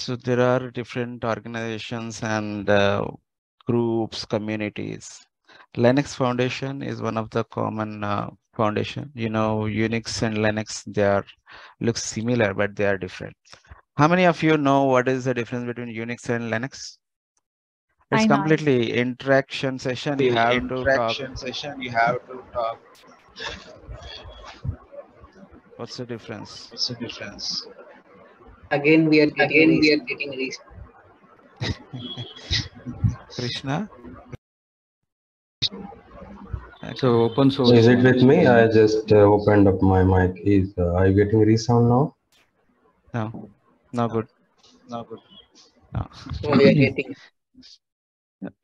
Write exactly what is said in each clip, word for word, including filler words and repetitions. So there are different organizations and uh, groups, communities. Linux Foundation is one of the common uh, foundation. You know, Unix and Linux, they are look similar, but they are different. How many of you know what is the difference between Unix and Linux? It's I completely interaction session. You have interaction to talk. session. You have to talk. What's the difference? What's the difference? Again, we are getting again we are getting reached. Krishna. So open source. Is it with me? I just uh, opened up my mic. Is uh, are you getting resound now? No, no good. No good. No. So we are getting.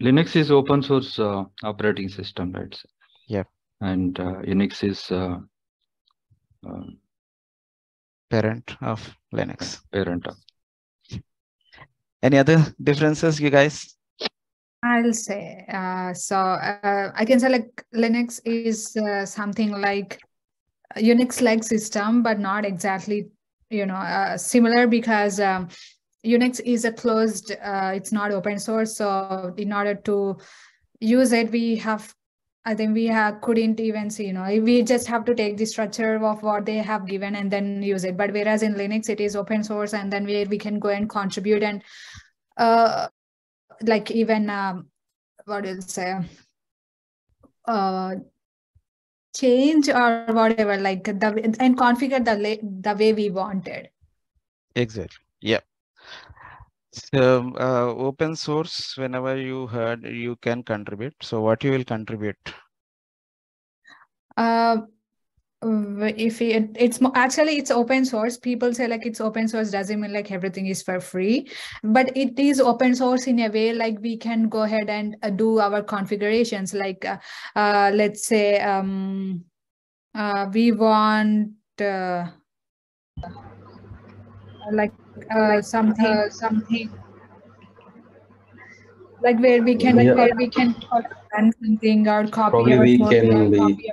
Linux is open source uh, operating system, right? Yeah. And uh, Unix is uh, uh, parent of Linux. Parent of. Any other differences, you guys? I'll say uh, so. Uh, I can say like Linux is uh, something like Unix-like system, but not exactly, you know, uh, similar because. Um, Unix is a closed, uh, it's not open source. So in order to use it, we have, I think we have, couldn't even see, you know, we just have to take the structure of what they have given and then use it. But whereas in Linux, it is open source and then we, we can go and contribute and uh, like even, um, what do you say, uh, change or whatever, like the, and configure the, the way we wanted. Exactly, yeah. So uh, open source, whenever you heard, you can contribute. So what you will contribute? Uh, if it, it's actually it's open source, people say like it's open source doesn't mean like everything is for free, but it is open source in a way like we can go ahead and do our configurations. Like uh, uh, let's say um, uh, we want uh, like. Uh, something, uh, something like where we can, yeah. where we can run something or copy. Probably we can be.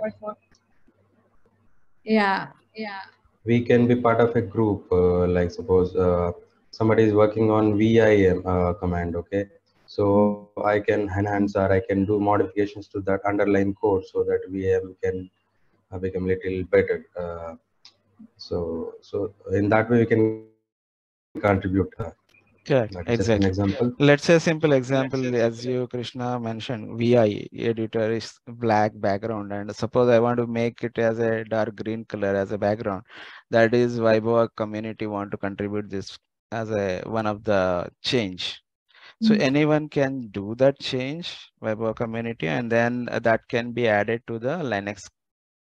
Yeah, yeah. We can be part of a group. Uh, like suppose uh, somebody is working on vim uh, command. Okay, so I can enhance or I can do modifications to that underlying code so that vim can uh, become a little better. Uh, so, so in that way we can. Contribute. Correct. Exactly. Example. Let's say a simple example, as you Krishna mentioned, V I editor is black background, and suppose I want to make it as a dark green color as a background. That is Viboa community want to contribute this as a one of the change. So mm-hmm. anyone can do that change, Viboa community, and then that can be added to the Linux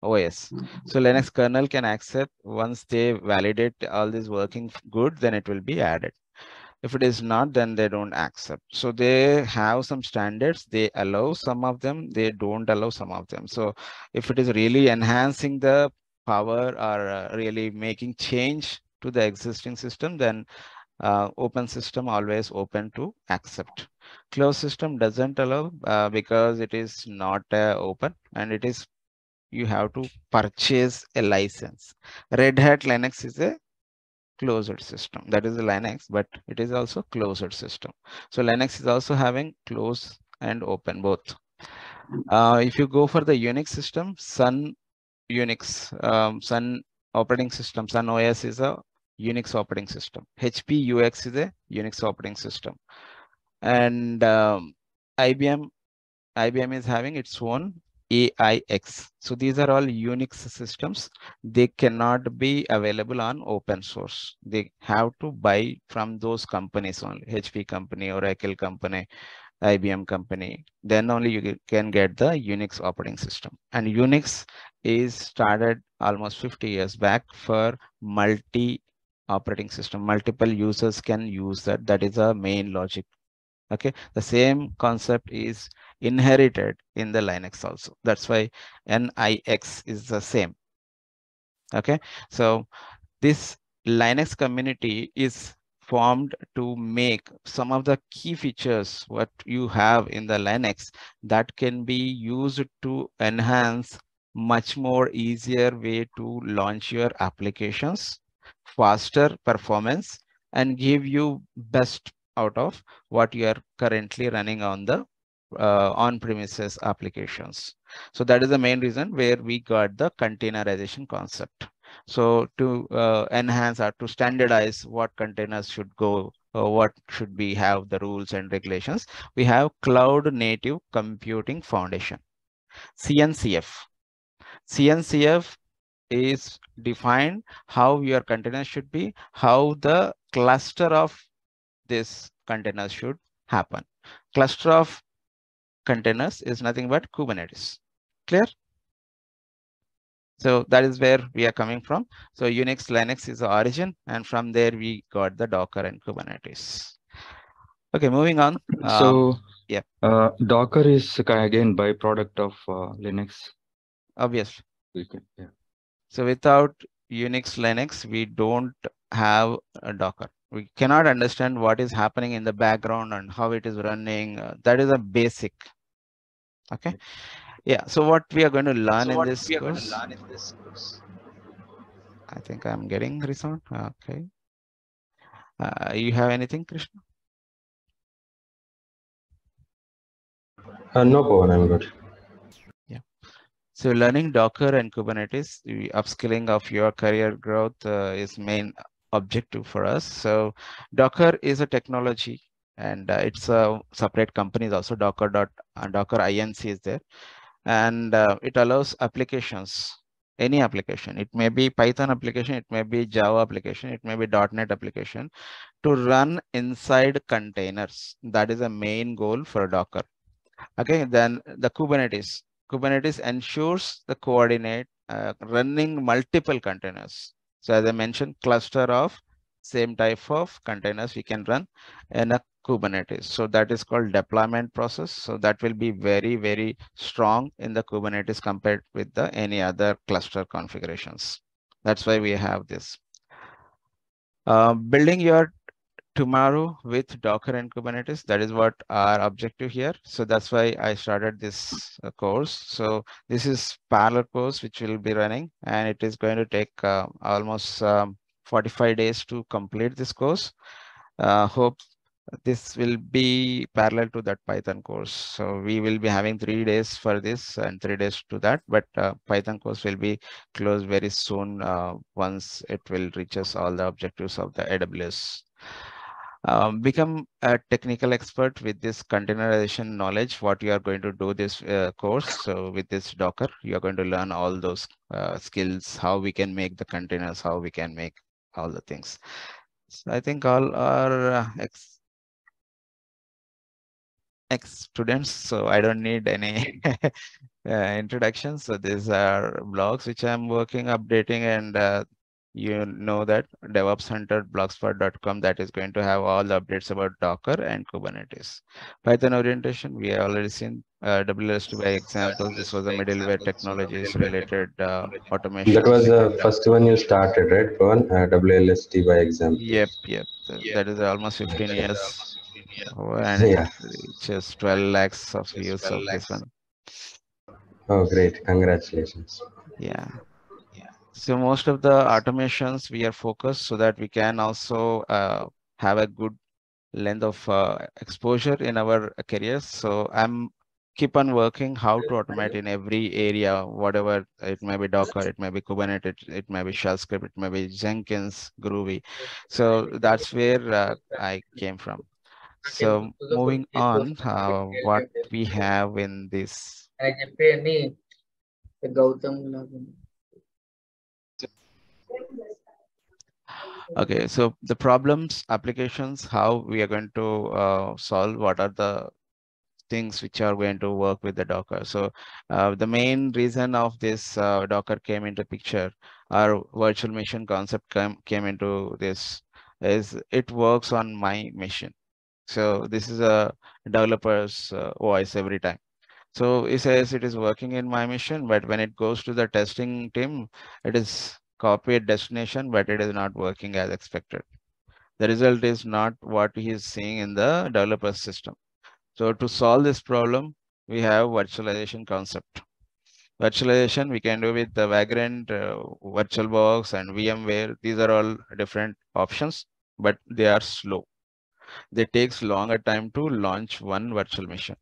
O S. So Linux kernel can accept once they validate all this working good, then it will be added. If it is not, then they don't accept. So they have some standards, they allow some of them, they don't allow some of them. So if it is really enhancing the power or uh, really making change to the existing system, then uh, open system always open to accept. Closed system doesn't allow uh, because it is not uh, open and it is you have to purchase a license. Red Hat Linux is a closed system. That is Linux, but it is also closed system. So Linux is also having closed and open both. Uh, if you go for the Unix system, Sun Unix, um, Sun operating system, Sun O S is a Unix operating system. H P U X is a Unix operating system. And um, I B M, I B M is having its own A I X. So these are all Unix systems. They cannot be available on open source. They have to buy from those companies only, H P company, Oracle company, I B M company. Then only you can get the Unix operating system. And Unix is started almost fifty years back for multi operating system. Multiple users can use that. That is the main logic. Okay, the same concept is inherited in the Linux also. That's why N I X is the same. Okay, so this Linux community is formed to make some of the key features what you have in the Linux that can be used to enhance much more easier way to launch your applications, faster performance, and give you best out of what you are currently running on the uh, on-premises applications. So that is the main reason where we got the containerization concept. So to uh, enhance or to standardize what containers should go, uh, what should be have the rules and regulations, we have cloud native computing foundation, C N C F. C N C F is defined how your containers should be, how the cluster of this containers should happen. Cluster of containers is nothing but Kubernetes. Clear? So that is where we are coming from. So Unix, Linux is the origin, and from there we got the Docker and Kubernetes. Okay, moving on. Uh, so yeah, uh, Docker is again byproduct of uh, Linux. Obviously. Okay. Yeah. So without Unix, Linux, we don't have a Docker. We cannot understand what is happening in the background and how it is running. Uh, that is a basic. Okay. Yeah. So what we are going to learn, so in, this we are going to learn in this course. I think I'm getting resound. Okay. Uh, you have anything, Krishna? Uh, no, Pawan, I'm good. So learning Docker and Kubernetes, the upskilling of your career growth uh, is main objective for us. So Docker is a technology, and uh, it's a separate company is also Docker dot uh, Docker Inc is there, and uh, it allows applications, any application. It may be Python application, it may be Java application, it may be dot net application, to run inside containers. That is a main goal for Docker. Okay, then the Kubernetes. Kubernetes ensures the coordinate uh, running multiple containers. So as I mentioned, cluster of same type of containers we can run in a Kubernetes. So that is called deployment process. So that will be very, very strong in the Kubernetes compared with the any other cluster configurations. That's why we have this. Uh, building your tomorrow with Docker and Kubernetes, that is what our objective here. So that's why I started this course. So this is parallel course which will be running, and it is going to take uh, almost um, forty-five days to complete this course. Uh, hope this will be parallel to that Python course. So we will be having three days for this and three days to that, but uh, Python course will be closed very soon uh, once it will reach us all the objectives of the A W S. Um, become a technical expert with this containerization knowledge, what you are going to do this uh, course. So with this Docker, you are going to learn all those uh, skills, how we can make the containers, how we can make all the things. So I think all are uh, ex, ex students, so I don't need any uh, introduction. So these are blogs which I'm working, updating, and uh, you know that DevOps Hunter blogspot dot com, that is going to have all the updates about Docker and Kubernetes. Python orientation, we have already seen uh, W L S T by example. This was a middleware technologies related uh, automation. That was the first one you started, right, Pawan? Uh, W L S T by example. Yep, yep. yep. That is almost fifteen years. Oh, and yeah. Just twelve lakhs of views of this one. Oh, great. Congratulations. Yeah. So most of the automations we are focused so that we can also uh, have a good length of uh, exposure in our careers. So I'm keep on working how to automate in every area, whatever it may be Docker, it may be Kubernetes, it may be Shell script, it may be Jenkins, Groovy. So that's where uh, I came from. So moving on, uh, what we have in this. Okay, so the problems, applications, how we are going to uh, solve, what are the things which are going to work with the Docker. So uh, the main reason of this uh, Docker came into picture, our virtual machine concept came, came into this, is it works on my machine. So this is a developer's uh, voice every time. So it says it is working in my machine, but when it goes to the testing team, it is copied destination, but it is not working as expected. The result is not what he is seeing in the developer system. So to solve this problem, we have virtualization concept. Virtualization we can do with the Vagrant, uh, VirtualBox, and VMware. These are all different options, but they are slow. They takes longer time to launch one virtual machine.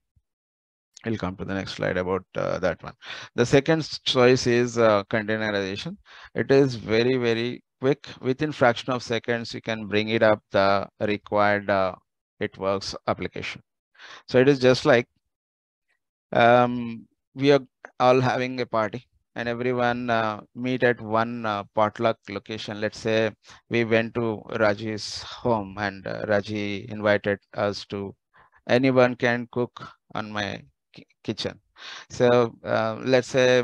We'll come to the next slide about uh, that one. The second choice is uh, containerization. It is very, very quick. Within fraction of seconds, you can bring it up the required uh, it works application. So it is just like um, we are all having a party and everyone uh, meet at one uh, potluck location. Let's say we went to Raji's home and uh, Raji invited us to anyone can cook on my kitchen. So uh, let's say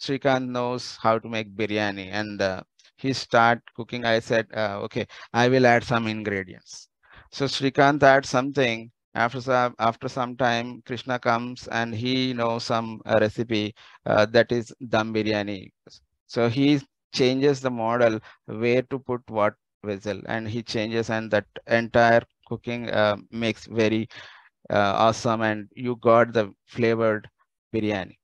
Srikanth knows how to make biryani and uh, he start cooking. I said, uh, okay, I will add some ingredients. So Srikanth adds something. After some, after some time, Krishna comes and he knows some uh, recipe uh, that is dum biryani. So he changes the model where to put what vessel and he changes and that entire cooking uh, makes very Uh, awesome, and you got the flavored biryani.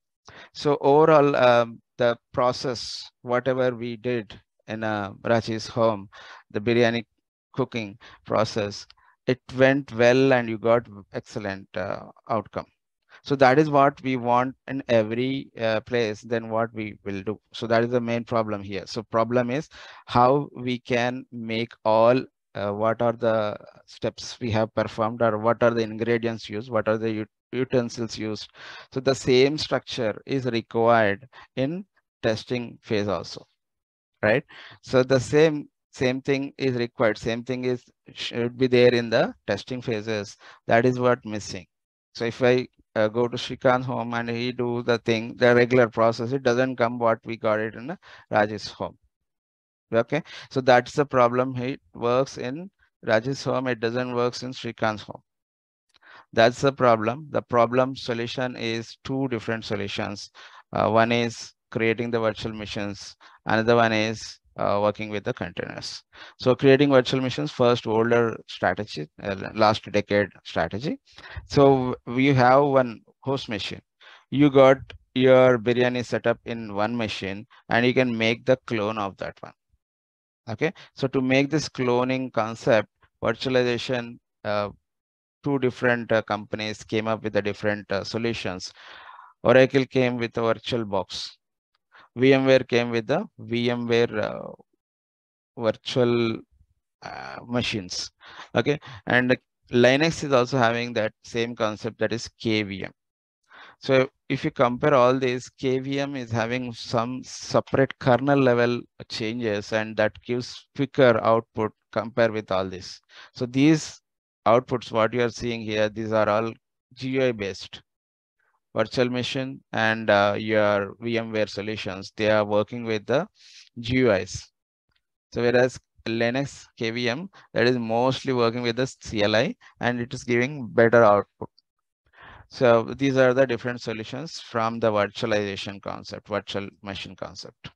So overall, um, the process, whatever we did in uh, Raji's home, the biryani cooking process, it went well and you got excellent uh, outcome. So that is what we want in every uh, place, then what we will do. So that is the main problem here. So problem is how we can make all Uh, what are the steps we have performed or what are the ingredients used, what are the utensils used. So the same structure is required in testing phase also, right? So the same same thing is required, same thing is should be there in the testing phases. That is what missing. So if I uh, go to Srikanth's home and he do the thing, the regular process, it doesn't come what we got it in Raji's home. Okay, so that's the problem. It works in Raji's home, it doesn't work in Srikanth's home. That's the problem. The problem solution is two different solutions. Uh, one is creating the virtual machines, another one is uh, working with the containers. So creating virtual machines, first older strategy, uh, last decade strategy. So we have one host machine. You got your biryani setup in one machine and you can make the clone of that one. Okay, so to make this cloning concept, virtualization, uh, two different uh, companies came up with the different uh, solutions. Oracle came with the VirtualBox. VMware came with the VMware uh, virtual uh, machines. Okay, and Linux is also having that same concept, that is K V M. So if you compare all these, K V M is having some separate kernel level changes and that gives quicker output compared with all this. So these outputs, what you are seeing here, these are all G U I based. Virtual machine and uh, your VMware solutions, they are working with the G U Is. So whereas Linux K V M, that is mostly working with the C L I and it is giving better output. So these are the different solutions from the virtualization concept, virtual machine concept.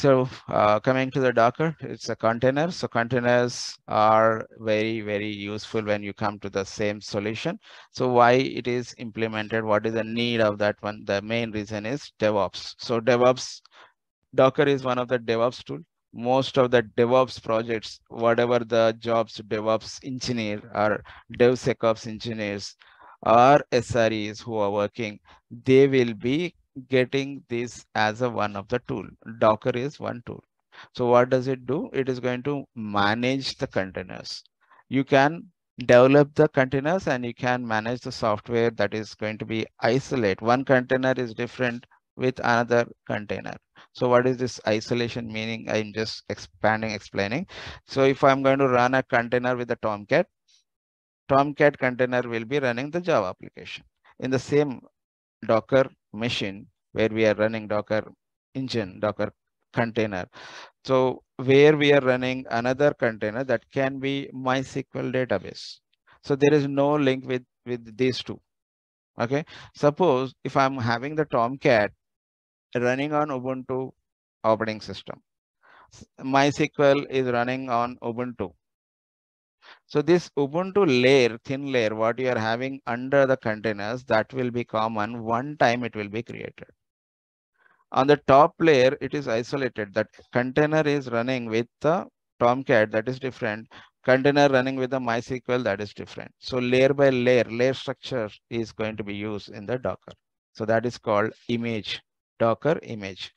So uh, coming to the Docker, it's a container. So containers are very, very useful when you come to the same solution. So why it is implemented? What is the need of that one? The main reason is DevOps. So DevOps, Docker is one of the DevOps tool. Most of the DevOps projects, whatever the jobs, DevOps engineer or DevSecOps engineers, or S R Es who are working, they will be getting this as a one of the tool. Docker is one tool. So what does it do? It is going to manage the containers. You can develop the containers and you can manage the software that is going to be isolate. One container is different with another container. So what is this isolation meaning? I'm just expanding, explaining. So if I'm going to run a container with a Tomcat, Tomcat container will be running the Java application. In the same Docker machine where we are running Docker engine, Docker container. So where we are running another container that can be MySQL database. So there is no link with, with these two. Okay. Suppose if I'm having the Tomcat running on Ubuntu operating system, MySQL is running on Ubuntu. So this Ubuntu layer, thin layer, what you are having under the containers, that will be common. One time it will be created. On the top layer, it is isolated. That container is running with the Tomcat, that is different. Container running with the MySQL, that is different. So layer by layer, layer structure is going to be used in the Docker. So that is called image, Docker image.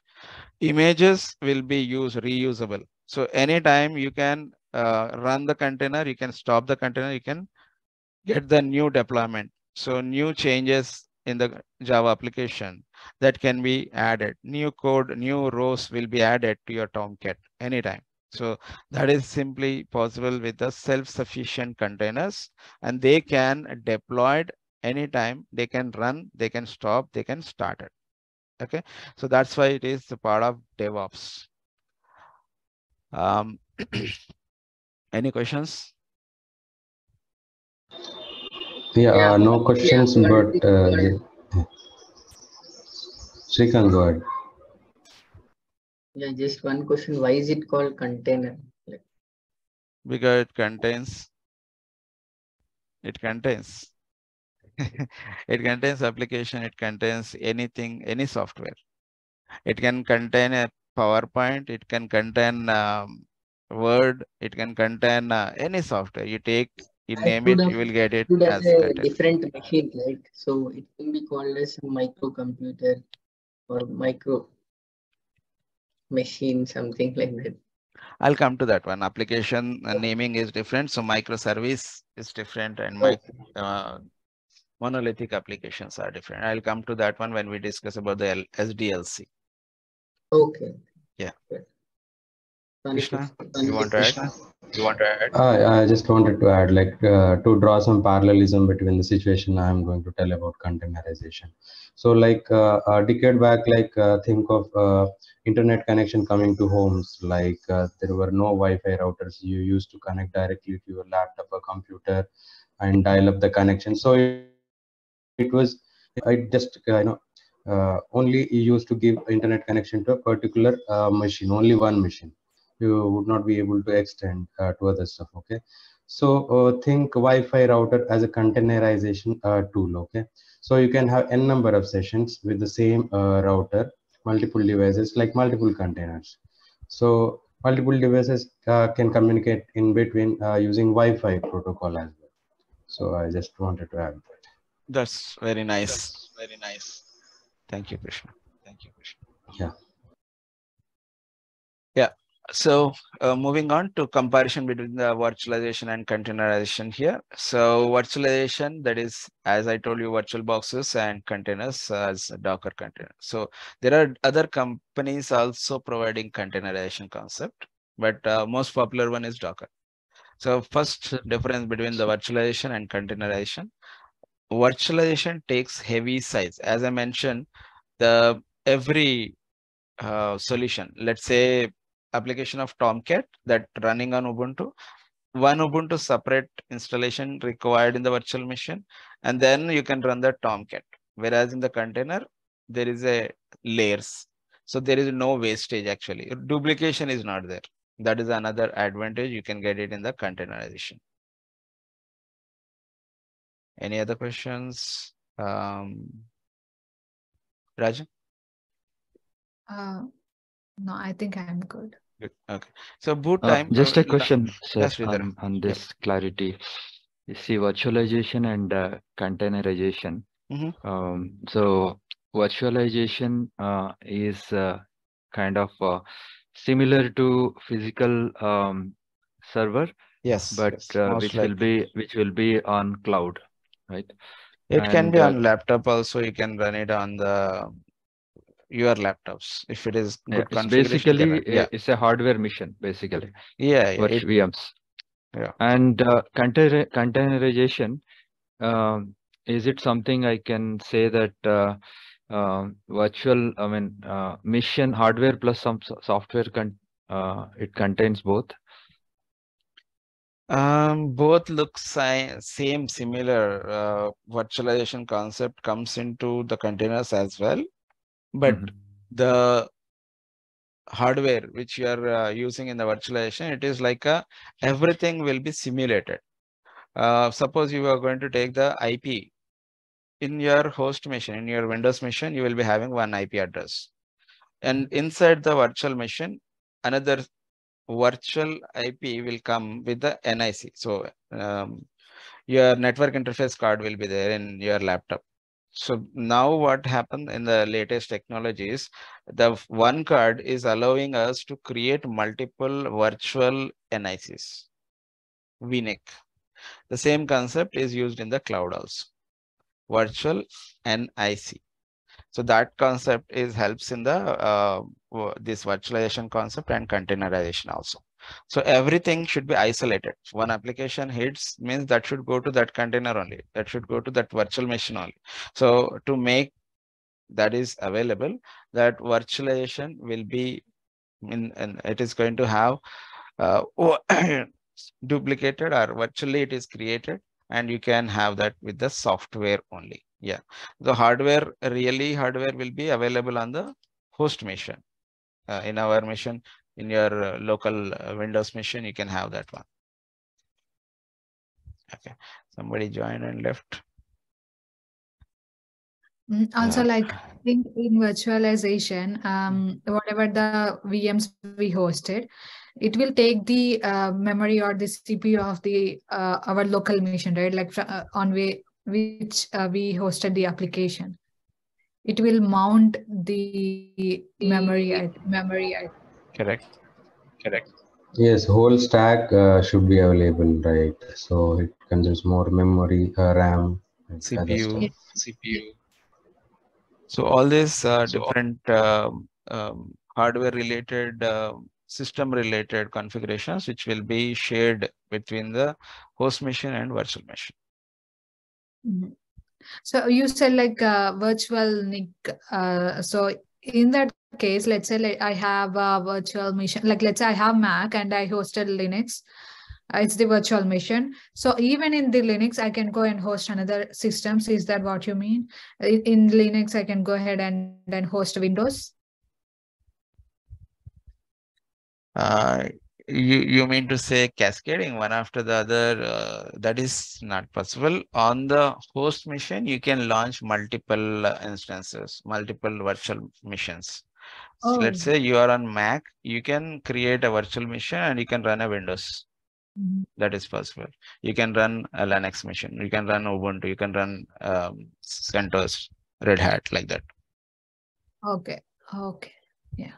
Images will be used reusable. So anytime you can uh, run the container, you can stop the container, you can get the new deployment. So new changes in the Java application that can be added. New code, new rows will be added to your Tomcat anytime. So that is simply possible with the self-sufficient containers, and they can deploy it anytime. They can run, they can stop, they can start it. Okay. So that's why it is a part of DevOps. Um, any questions? Yeah, yeah. Uh, no questions, yeah. But uh, Srikanth, go ahead. Yeah, just one question. Why is it called container? Because it contains, it contains, it contains application, it contains anything, any software. It can contain a PowerPoint, it can contain um, Word, it can contain uh, any software. You take, you I name it, have, you will get it as a content. Different machine, right? So it can be called as a microcomputer or micro machine, something like that. I'll come to that one. Application uh, naming is different. So microservice is different, and okay. my, uh, monolithic applications are different. I'll come to that one when we discuss about the L S D L C. Okay. Yeah. Okay. Krishna, you want to add? You want to add? Uh, I just wanted to add, like, uh, to draw some parallelism between the situation I am going to tell about containerization. So, like, uh, a decade back, like, uh, think of uh, internet connection coming to homes. Like, uh, there were no Wi-Fi routers. You used to connect directly to your laptop or computer and dial up the connection. So it, it was, I just, you uh, know, uh, only used to give internet connection to a particular uh, machine, only one machine. You would not be able to extend uh, to other stuff. Okay, so uh, think Wi-Fi router as a containerization uh, tool. Okay, so you can have n number of sessions with the same uh, router, multiple devices, like multiple containers. So multiple devices uh, can communicate in between uh, using Wi-Fi protocol as well. So I just wanted to add that. That's very nice. That's very nice. Thank you, Krishna. Thank you, Krishna. Yeah. Yeah. So uh, moving on to comparison between the virtualization and containerization here. So virtualization, that is, as I told you, virtual boxes and containers as a Docker container. So there are other companies also providing containerization concept, but uh, most popular one is Docker. So first difference between the virtualization and containerization. Virtualization takes heavy size. As I mentioned, the every uh, solution, let's say, application of Tomcat that running on Ubuntu, one Ubuntu separate installation required in the virtual machine, and then you can run the Tomcat. Whereas in the container, there is a layers. So there is no wastage actually. Duplication is not there. That is another advantage. You can get it in the containerization. Any other questions? Um, Raji? Uh, no, I think I'm good. Good. Okay. So boot time. Uh, just a question, sir, on, on this yep. clarity. You see, virtualization and uh, containerization. Mm-hmm. Um, so virtualization uh, is uh, kind of uh, similar to physical um, server. Yes. But yes, uh, which likely. will be which will be on cloud, right? It and, can be uh, on laptop also. You can run it on the. Your laptops, if it is good yeah, it's basically yeah. it's a hardware mission basically. Yeah, yeah for it, V Ms. Yeah, and uh, container containerization uh, is it something I can say that uh, uh, virtual? I mean, uh, mission hardware plus some software con uh, it contains both. Um, both look si same, similar. Uh, virtualization concept comes into the containers as well. But mm-hmm. the hardware which you are uh, using in the virtualization, it is like a, everything will be simulated. Uh, suppose you are going to take the I P in your host machine, in your Windows machine, you will be having one I P address. And inside the virtual machine, another virtual I P will come with the N I C. So um, your network interface card will be there in your laptop. So now what happened in the latest technologies, the one card is allowing us to create multiple virtual N I Cs, V N I C. The same concept is used in the cloud also, virtual N I C. So that concept is helps in the uh, this virtualization concept and containerization also. So everything should be isolated. One application hits means that should go to that container only. That should go to that virtual machine only. So to make that is available, that virtualization will be in, and it is going to have uh, duplicated or virtually it is created, and you can have that with the software only. Yeah, the hardware really hardware will be available on the host machine. Uh, in our machine, in your uh, local uh, Windows machine, you can have that one. Okay, somebody joined and left. Also, uh, like in, in virtualization, um, whatever the V Ms we hosted, it will take the uh, memory or the C P U of the uh, our local machine, right? Like uh, on we, which uh, we hosted the application, it will mount the memory at memory at. Correct. Correct. Yes, whole stack uh, should be available, right? So it consumes more memory, uh, RAM, and C P U, C P U. So all these uh, different uh, um, hardware-related, uh, system-related configurations, which will be shared between the host machine and virtual machine. Mm-hmm. So you said like uh, virtual N I C. Uh, so in that case, let's say like I have a virtual machine, like let's say I have Mac and I hosted Linux. Uh, it's the virtual machine. So even in the Linux, I can go and host another systems. Is that what you mean? In, in Linux, I can go ahead and then host Windows. Uh, you, you mean to say cascading one after the other? Uh, that is not possible. On the host machine, you can launch multiple instances, multiple virtual machines. Oh. So let's say you are on Mac, you can create a virtual machine and you can run a Windows. Mm-hmm. That is possible. You can run a Linux machine, you can run Ubuntu, you can run um, CentOS, Red Hat, like that. Okay. Okay. Yeah.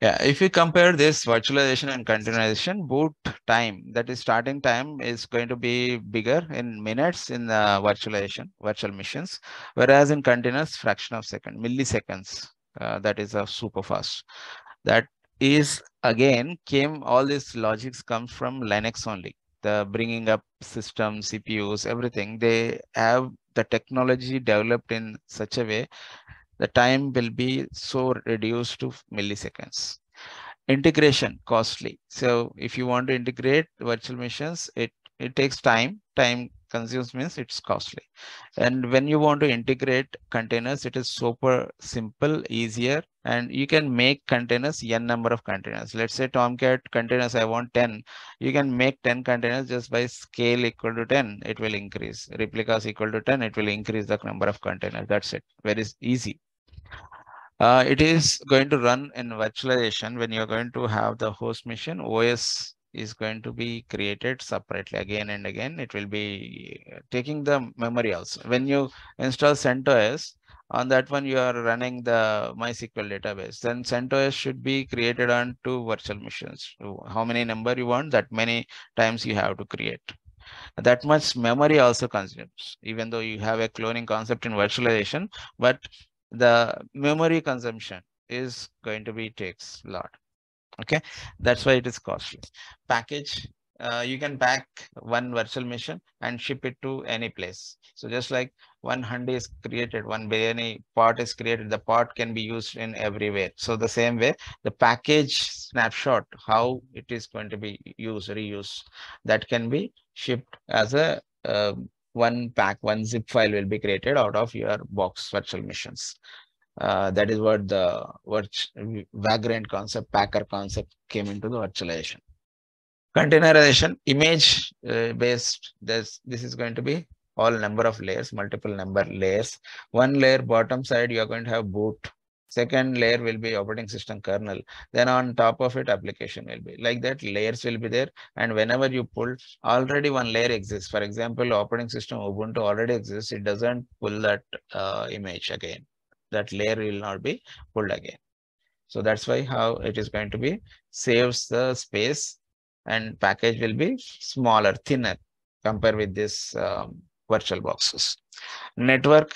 Yeah, if you compare this virtualization and containerization, boot time, that is starting time, is going to be bigger in minutes in the virtualization, virtual machines, whereas in containers, fraction of second, milliseconds, uh, that is a super fast. That is again came, all this logics comes from Linux only. The bringing up system, C P Us, everything, they have the technology developed in such a way the time will be so reduced to milliseconds. Integration costly. So if you want to integrate virtual machines, it, it takes time. Time consumes means it's costly. And when you want to integrate containers, it is super simple, easier, and you can make containers, n number of containers. Let's say Tomcat containers, I want ten. You can make ten containers just by scale equal to ten, it will increase. Replicas equal to ten, it will increase the number of containers. That's it. Very easy. Uh, it is going to run in virtualization. When you're going to have the host machine, O S is going to be created separately again and again. It will be taking the memory also. When you install CentOS, on that one you are running the MySQL database. Then CentOS should be created on two virtual machines. How many number you want, that many times you have to create. That much memory also consumes, even though you have a cloning concept in virtualization, but the memory consumption is going to be takes a lot. Okay, that's why it is costly. Package, uh, you can pack one virtual machine and ship it to any place. So just like one Hyundai is created, one biryani part is created, the part can be used in everywhere. So the same way, the package snapshot, how it is going to be used, reused, that can be shipped as a uh, one pack, one zip file will be created out of your box virtual machines. Uh, that is what the what Vagrant concept, Packer concept came into the virtualization. Containerization, image uh, based, this, this is going to be all number of layers, multiple number layers. One layer bottom side, you are going to have boot. Second layer will be operating system kernel. Then on top of it, application will be. Like that, layers will be there. And whenever you pull, already one layer exists. For example, operating system Ubuntu already exists. It doesn't pull that uh, image again. That layer will not be pulled again. So that's why how it is going to be saves the space and package will be smaller, thinner compared with this um, virtual boxes. Network,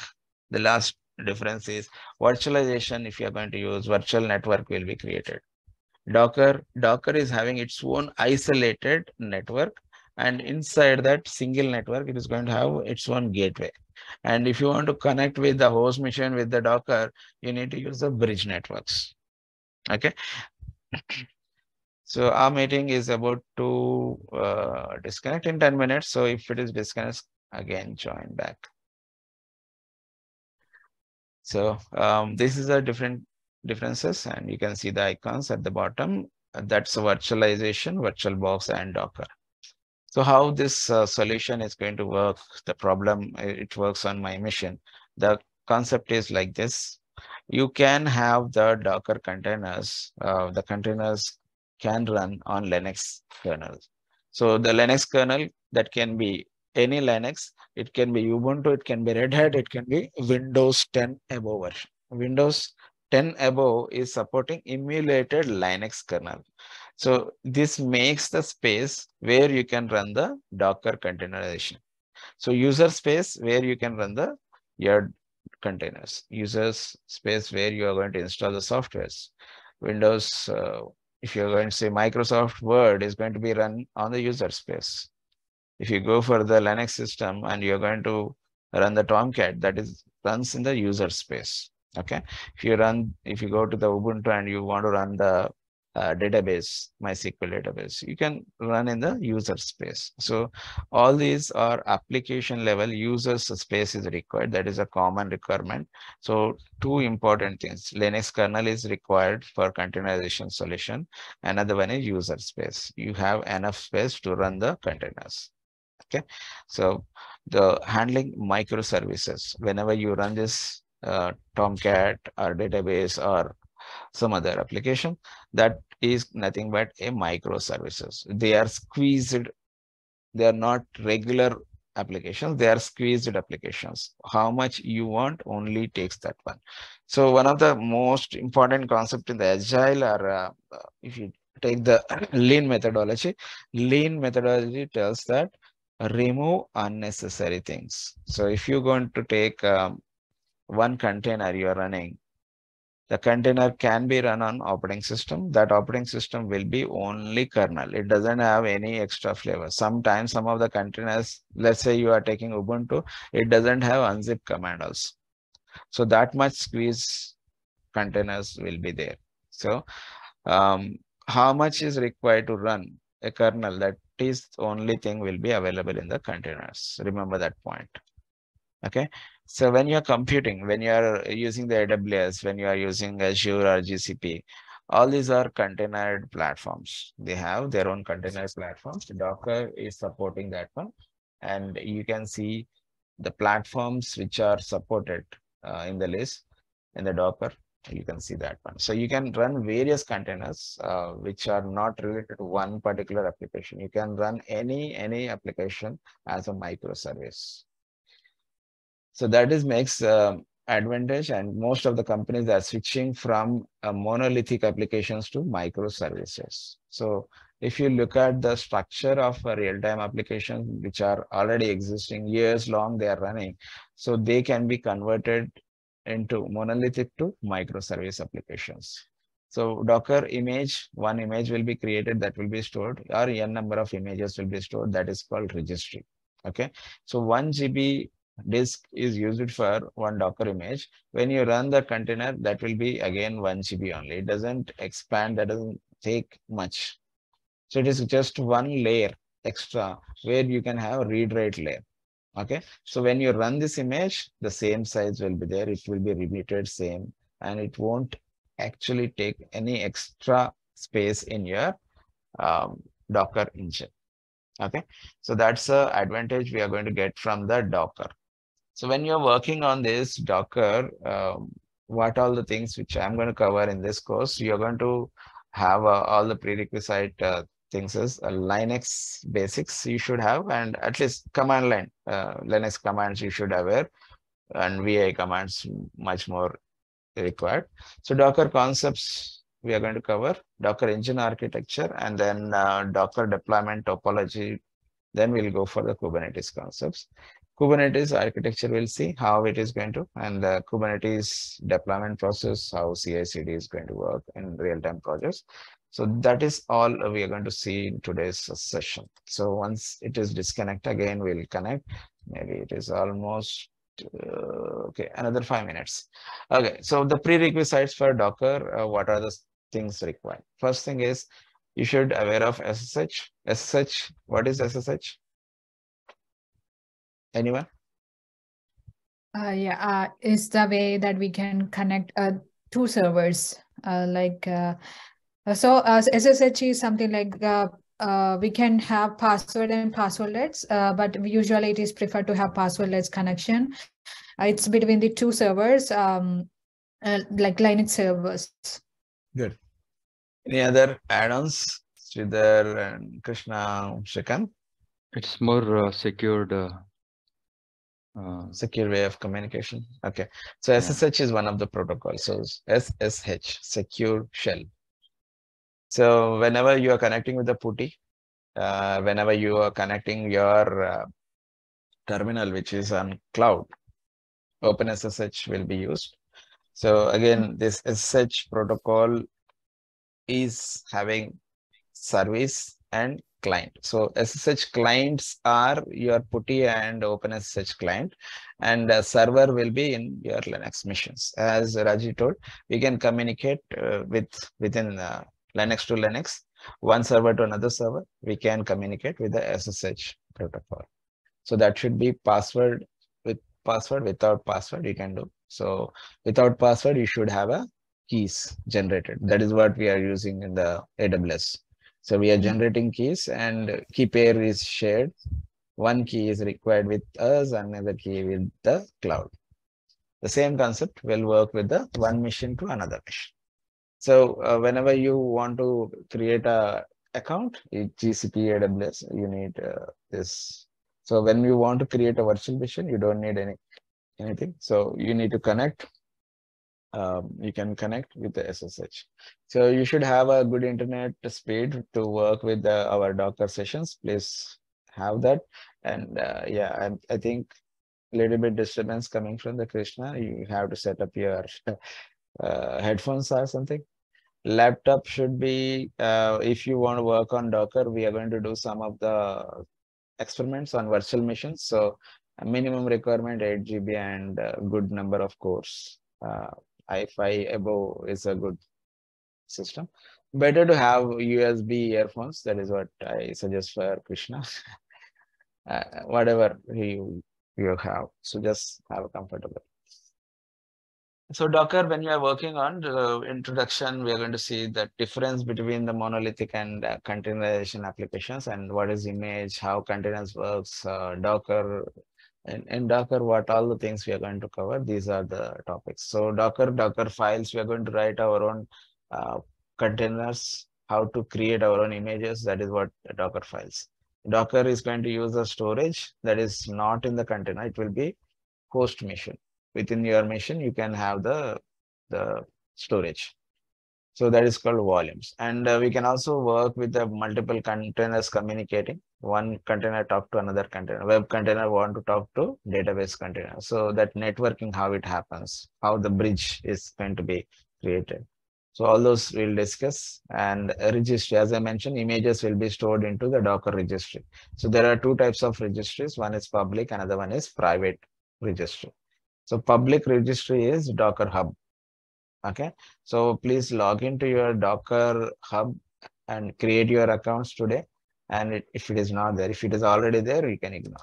the last difference is virtualization. If you are going to use virtual network will be created. Docker, Docker is having its own isolated network, and inside that single network, it is going to have its own gateway. And if you want to connect with the host machine with the Docker, you need to use the bridge networks. Okay. So our meeting is about to uh, disconnect in ten minutes. So if it is disconnected, again, join back. So um, this is the different differences, and you can see the icons at the bottom. That's virtualization, VirtualBox, and Docker. So how this uh, solution is going to work, the problem, it works on my machine. The concept is like this. You can have the Docker containers, uh, the containers can run on Linux kernels. So the Linux kernel, that can be any Linux, it can be Ubuntu, it can be Red Hat, it can be Windows ten above version. Windows ten above is supporting emulated Linux kernel. So this makes the space where you can run the Docker containerization. So user space where you can run the your containers, users space where you are going to install the softwares. Windows, uh, if you're going to say Microsoft Word is going to be run on the user space. If you go for the Linux system and you're going to run the Tomcat, that is runs in the user space. Okay. If you run, if you go to the Ubuntu and you want to run the uh, database, MySQL database, you can run in the user space. So all these are application level, user space is required. That is a common requirement. So two important things, Linux kernel is required for containerization solution. Another one is user space. You have enough space to run the containers. Okay, so the handling microservices, whenever you run this uh, Tomcat or database or some other application, that is nothing but a microservices. They are squeezed. They are not regular applications. They are squeezed applications. How much you want only takes that one. So one of the most important concept in the agile or uh, if you take the lean methodology, lean methodology tells that remove unnecessary things. So if you're going to take um, one container you are running, the container can be run on operating system. That operating system will be only kernel. It doesn't have any extra flavor. Sometimes some of the containers, let's say you are taking Ubuntu, it doesn't have unzip command also. So that much squeeze containers will be there. So um, how much is required to run a kernel, that is only thing will be available in the containers. Remember that point. Okay. So when you're computing, when you're using the A W S, when you are using Azure or G C P, all these are containerized platforms. They have their own containerized platforms. Docker is supporting that one. And you can see the platforms which are supported uh, in the list in the Docker. You can see that one. So you can run various containers uh, which are not related to one particular application. You can run any any application as a microservice. So that is makes uh, advantage, and most of the companies are switching from uh, monolithic applications to microservices. So if you look at the structure of a real-time application which are already existing years long, they are running. So they can be converted into monolithic to microservice applications. So Docker image, one image will be created that will be stored, or n number of images will be stored, that is called registry. Okay. So one G B disk is used for one Docker image. When you run the container, that will be again one G B only. It doesn't expand, that doesn't take much. So it is just one layer extra where you can have read-write layer. Okay, so when you run this image, the same size will be there. It will be repeated same, and it won't actually take any extra space in your um, Docker engine. Okay, so that's the advantage we are going to get from the Docker. So when you're working on this Docker, um, what all the things which I'm going to cover in this course. You're going to have uh, all the prerequisite uh, things is uh, Linux basics you should have, and at least command line uh, Linux commands you should aware, and V I commands much more required. So Docker concepts we are going to cover, Docker engine architecture, and then uh, Docker deployment topology. Then we'll go for the Kubernetes concepts. Kubernetes architecture, we'll see how it is going to, and the Kubernetes deployment process, how C I C D is going to work in real-time projects. So that is all we are going to see in today's session. So once it is disconnect again, we'll connect. Maybe it is almost, uh, okay, another five minutes. Okay, so the prerequisites for Docker, uh, what are the things required? First thing is, you should be aware of S S H. S S H, what is S S H? Anyone? Uh, yeah, uh, it's the way that we can connect uh, two servers. Uh, like uh, so, uh, S S H is something like uh, uh, we can have password and passwordless, uh, but usually it is preferred to have passwordless connection. Uh, it's between the two servers, um, uh, like Linux servers. Good. Any other add-ons, Sridhar and Krishna, Srikanth? It's more uh, secured. Uh, uh, secure way of communication. Okay. So yeah. S S H is one of the protocols. So S S H, secure shell. So whenever you are connecting with the PuTTY, uh, whenever you are connecting your uh, terminal, which is on cloud, OpenSSH will be used. So again, this S S H protocol is having service and client. So S S H clients are your PuTTY and OpenSSH client, and the server will be in your Linux machines. As Raji told, we can communicate uh, with within uh, Linux to Linux, one server to another server. We can communicate with the S S H protocol. So that should be password with password, without password you can do. So without password you should have a keys generated. That is what we are using in the A W S. So we are generating keys, and key pair is shared. One key is required with us, another key with the cloud. The same concept will work with the one machine to another machine. So uh, whenever you want to create a account, G C P, A W S, you need uh, this. So when you want to create a virtual machine, you don't need any anything. So you need to connect. Um, you can connect with the S S H. So you should have a good internet speed to work with the, our Docker sessions. Please have that. And uh, yeah, I, I think a little bit disturbance coming from the Krishna. You have to set up your uh, headphones or something. Laptop should be, uh, if you want to work on Docker, we are going to do some of the experiments on virtual machines. So a minimum requirement eight G B and a good number of cores. Uh, i five above is a good system. Better to have U S B earphones. That is what I suggest for Krishna. uh, whatever you you have, so just have a comfortable. So Docker, when you are working on the introduction, we are going to see the difference between the monolithic and uh, containerization applications, and what is image, how containers works, uh, Docker. And in Docker, what all the things we are going to cover, these are the topics. So Docker, Docker files, we are going to write our own uh, containers, how to create our own images, that is what Docker files. Docker is going to use a storage that is not in the container, it will be host machine. Within your machine, you can have the, the storage. So that is called volumes. And uh, we can also work with the multiple containers communicating. One container talk to another container. Web container want to talk to database container. So that networking, how it happens, how the bridge is going to be created. So all those we'll discuss. And registry, as I mentioned, images will be stored into the Docker registry. So there are two types of registries. One is public, another one is private registry. So public registry is Docker Hub. Okay, so please log into your Docker Hub and create your accounts today. And it, if it is not there, if it is already there, you can ignore.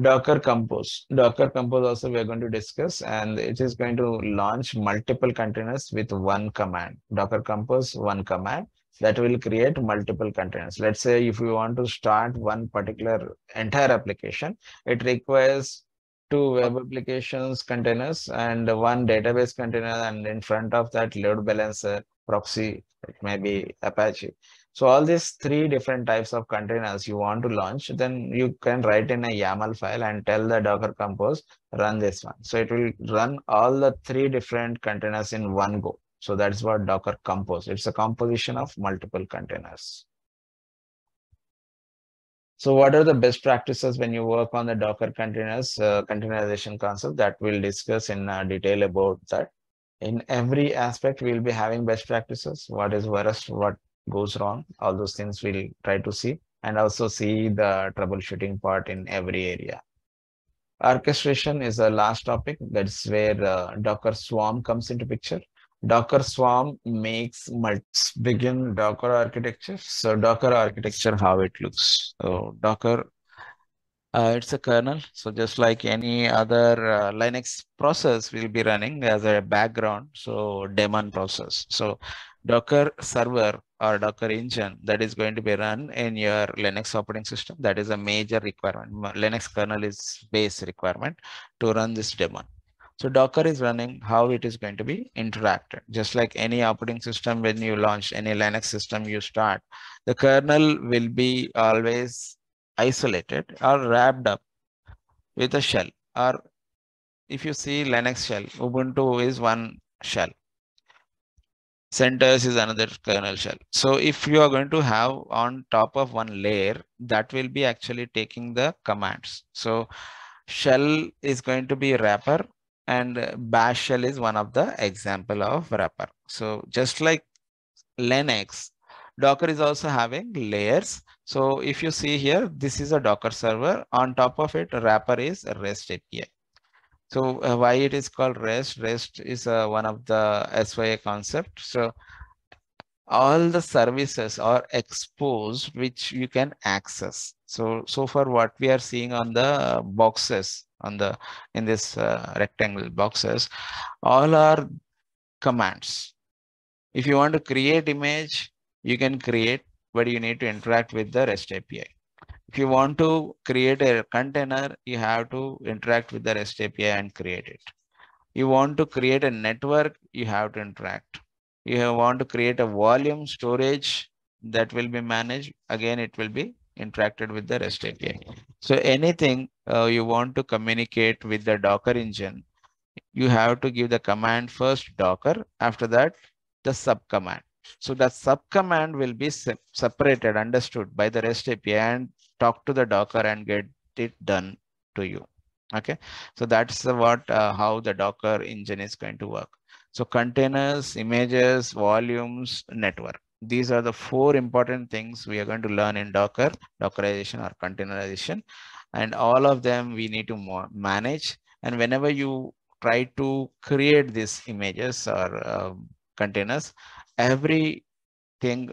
Docker Compose. Docker Compose also we are going to discuss, and it is going to launch multiple containers with one command. Docker Compose, one command that will create multiple containers. Let's say if you want to start one particular entire application, it requires two web applications containers and one database container, and in front of that load balancer, proxy, it may be Apache. So all these three different types of containers you want to launch, then you can write in a YAML file and tell the Docker Compose, run this one. So it will run all the three different containers in one go. So that's what Docker Compose. It's a composition of multiple containers. So what are the best practices when you work on the Docker containers, uh, containerization concept, that we'll discuss in uh, detail about that. In every aspect, we'll be having best practices. What is worst, what goes wrong, all those things we'll try to see, and also see the troubleshooting part in every area. Orchestration is the last topic. That's where uh, Docker Swarm comes into picture. Docker Swarm makes multi begin Docker architecture. So Docker architecture, how it looks. So Docker, uh, it's a kernel. So just like any other uh, Linux process will be running as a background. So daemon process. So Docker server or Docker engine, that is going to be run in your Linux operating system. That is a major requirement. Linux kernel is base requirement to run this daemon. So Docker is running, how it is going to be interacted. Just like any operating system, when you launch any Linux system, you start, the kernel will be always isolated or wrapped up with a shell. Or if you see Linux shell, Ubuntu is one shell. CentOS is another kernel shell. So if you are going to have on top of one layer, that will be actually taking the commands. So shell is going to be wrapper, and bash shell is one of the example of wrapper. So just like Linux, Docker is also having layers. So if you see here, this is a Docker server. On top of it, wrapper is a REST A P I. So uh, why it is called REST? REST is uh, one of the S Y A concept. So all the services are exposed, which you can access. So, so far what we are seeing on the boxes, on the in this uh, rectangle boxes, all are commands. If you want to create image, you can create, but you need to interact with the REST A P I. If you want to create a container, you have to interact with the REST A P I and create it. You want to create a network, you have to interact. You want to create a volume storage that will be managed, again it will be interacted with the REST A P I. So anything uh, you want to communicate with the Docker engine, you have to give the command first Docker, after that the subcommand. So that subcommand will be se separated, understood by the REST A P I, and talk to the Docker and get it done to you. Okay, so that's what uh, how the Docker engine is going to work. So containers, images, volumes, network. These are the four important things we are going to learn in Docker, Dockerization or containerization, and all of them we need to manage. And whenever you try to create these images or uh, containers, everything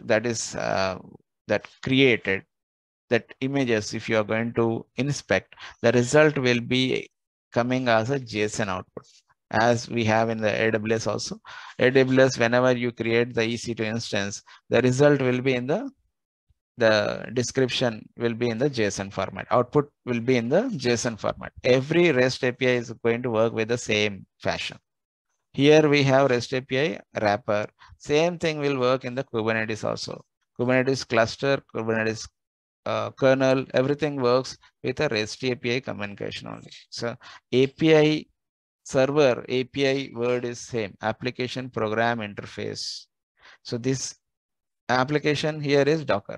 that is uh, that created, that images, if you are going to inspect, the result will be coming as a JSON output. As we have in the A W S also, A W S, whenever you create the E C two instance, the result will be in the, the description will be in the JSON format. Output will be in the JSON format. Every REST A P I is going to work with the same fashion. Here we have REST A P I wrapper. Same thing will work in the Kubernetes also. Kubernetes cluster, Kubernetes Uh, kernel, everything works with a REST A P I communication only. So A P I server, A P I word is same, application program interface. So this application here is Docker.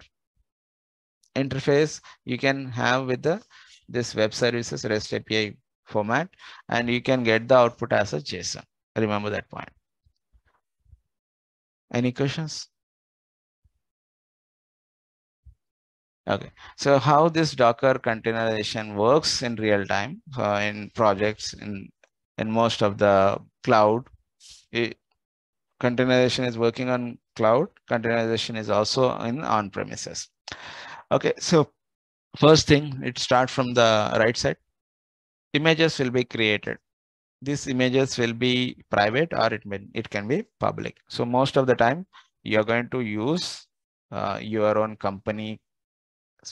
Interface you can have with the this web services REST A P I format, and you can get the output as a JSON. Remember that point. Any questions? Okay, so how this Docker containerization works in real time uh, in projects, in, in most of the cloud, it, containerization is working on cloud, containerization is also in on-premises. Okay, so first thing, it starts from the right side. Images will be created. These images will be private or it, may, it can be public. So most of the time, you're going to use uh, your own company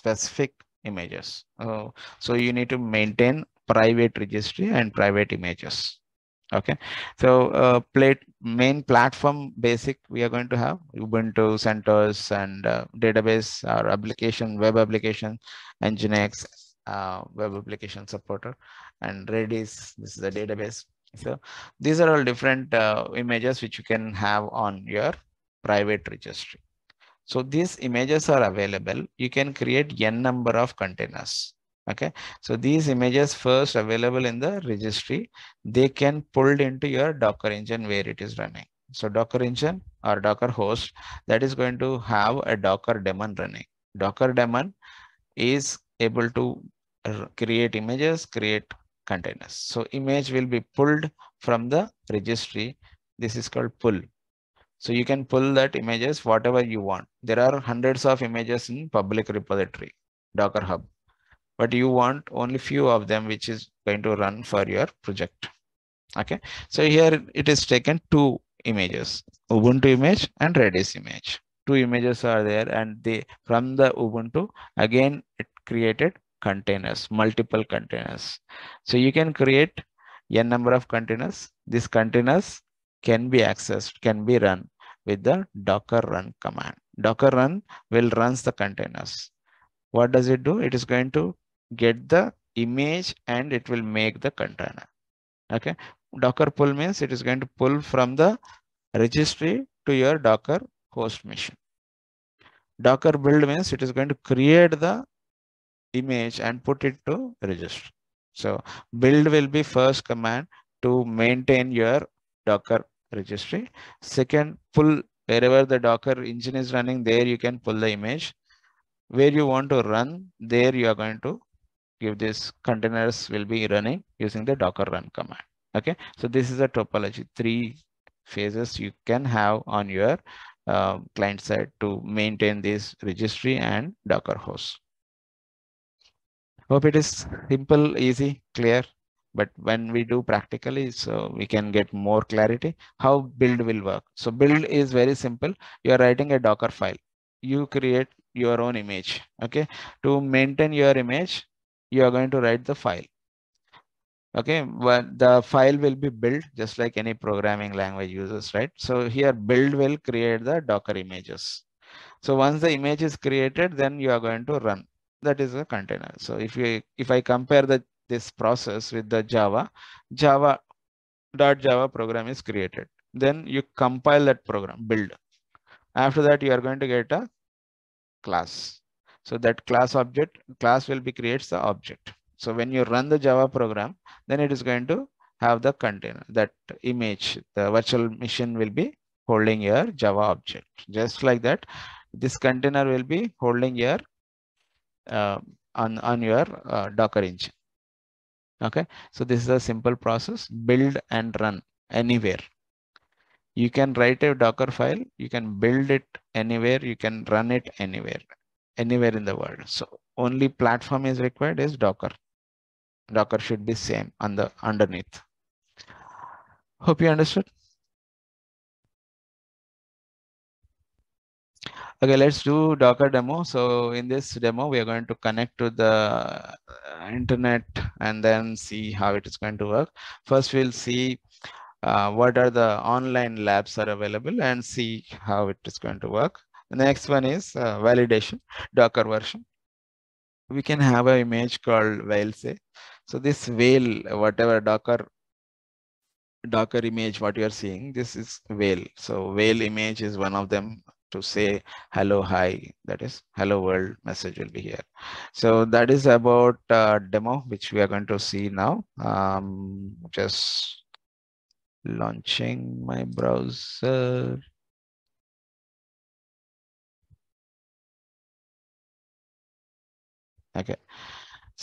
specific images. Oh, so you need to maintain private registry and private images. Okay, so uh, plate, main platform basic we are going to have Ubuntu, CentOS, and uh, database or application, web application, Nginx, uh, web application supporter, and Redis. This is the database. So these are all different uh, images which you can have on your private registry. So these images are available. You can create n number of containers. Okay, so these images first available in the registry, they can pulled into your Docker engine where it is running. So Docker engine or Docker host, that is going to have a Docker daemon running. Docker daemon is able to create images, create containers. So image will be pulled from the registry. This is called pull. So you can pull that images, whatever you want. There are hundreds of images in public repository, Docker Hub. But you want only few of them which is going to run for your project. Okay, so here it is taken two images, Ubuntu image and Redis image. Two images are there, and they from the Ubuntu again it created containers, multiple containers. So you can create n number of containers. These containers can be accessed, can be run with the Docker run command. Docker run will runs the containers. What does it do? It is going to get the image and it will make the container. Okay, Docker pull means it is going to pull from the registry to your Docker host machine. Docker build means it is going to create the image and put it to registry. So build will be first command to maintain your Docker registry. Second, pull wherever the Docker engine is running, there you can pull the image. Where you want to run, there you are going to give this containers will be running using the Docker run command. Okay, so this is a topology, three phases you can have on your uh, client side to maintain this registry and Docker host. Hope it is simple, easy, clear, but when we do practically, so we can get more clarity how build will work. So build is very simple. You are writing a Docker file. You create your own image. Okay, to maintain your image, you are going to write the file. Okay, but the file will be built just like any programming language uses, right? So here build will create the Docker images. So once the image is created, then you are going to run. That is a container. So if you if I compare the this process with the Java, Java dot Java program is created. Then you compile that program, build. After that, you are going to get a class. So that class object, class will be creates the object. So when you run the Java program, then it is going to have the container, that image, the virtual machine will be holding your Java object. Just like that, this container will be holding your uh, on, on your uh, Docker engine. Okay, so this is a simple process, build and run anywhere. You can write a Docker file, you can build it anywhere, you can run it anywhere, anywhere in the world. So only platform is required is Docker. Docker should be same on the underneath. Hope you understood. Okay, let's do Docker demo. So in this demo, we are going to connect to the internet and then see how it is going to work. First, we'll see Uh, what are the online labs are available and see how it is going to work. The next one is uh, validation, Docker version. We can have an image called V L C. So this whale, whatever Docker, Docker image, what you are seeing, this is whale. So whale image is one of them to say hello, hi, that is hello world message will be here. So that is about uh, demo, which we are going to see now. Um, just launching my browser. Okay,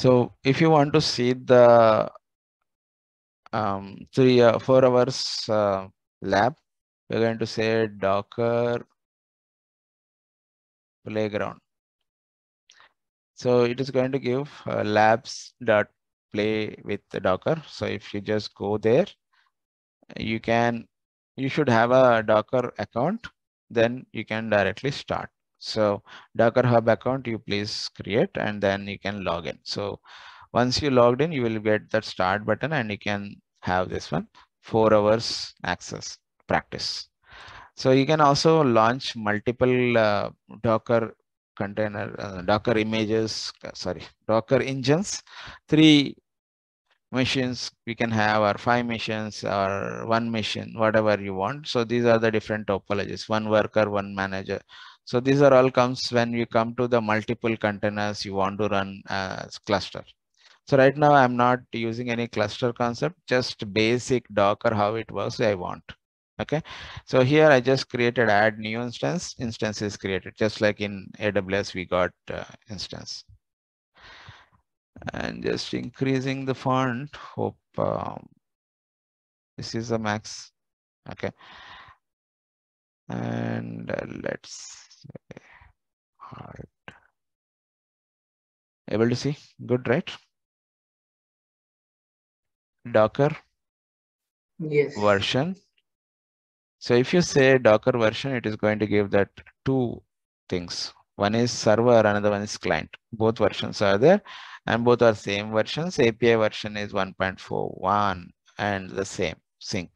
so if you want to see the um, three uh, four hours uh, lab, we're going to say Docker Playground. So it is going to give uh, labs dot play with the Docker. So if you just go there, you can, you should have a Docker account, then you can directly start. So Docker Hub account you please create and then you can log in. So Once you logged in, you will get that start button and you can have this one, four hours access practice. So you can also launch multiple uh, Docker container, uh, Docker images, sorry, Docker engines, three machines we can have, or five machines or one machine, whatever you want. So these are the different topologies, one worker, one manager. So these are all comes when you come to the multiple containers you want to run as cluster. So right now I'm not using any cluster concept, just basic Docker, how it works I want. Okay. So here I just created add new instance, instance is created just like in A W S we got uh, instance. And just increasing the font, hope um, this is a max. Okay. And uh, let's say hard. Able to see? Good, right? Docker. Yes. Version. So if you say Docker version, it is going to give that two things. One is server, another one is client. Both versions are there and both are same versions. A P I version is one point four one and the same sync.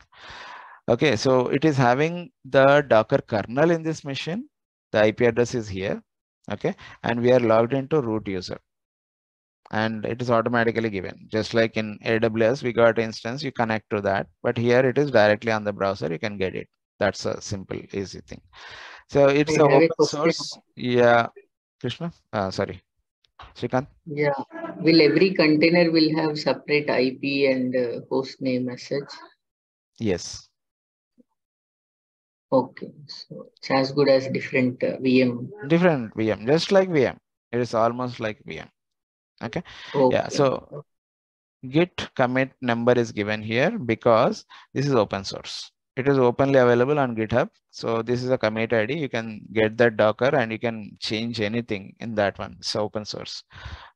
Okay, so it is having the Docker kernel in this machine. The I P address is here. Okay, and we are logged into root user. And it is automatically given. Just like in A W S, we got instance, you connect to that. But here it is directly on the browser, you can get it. That's a simple, easy thing. So it's an open source. Yeah, Krishna, uh, sorry, Srikanth. Yeah, will every container will have separate I P and uh, host name as such? Yes. Okay, so it's as good as different uh, V M. Different V M, just like V M. It is almost like V M. Okay. Okay. Yeah. So git commit number is given here because this is open source. It is openly available on GitHub. So this is a commit I D. You can get that Docker and you can change anything in that one. It's open source.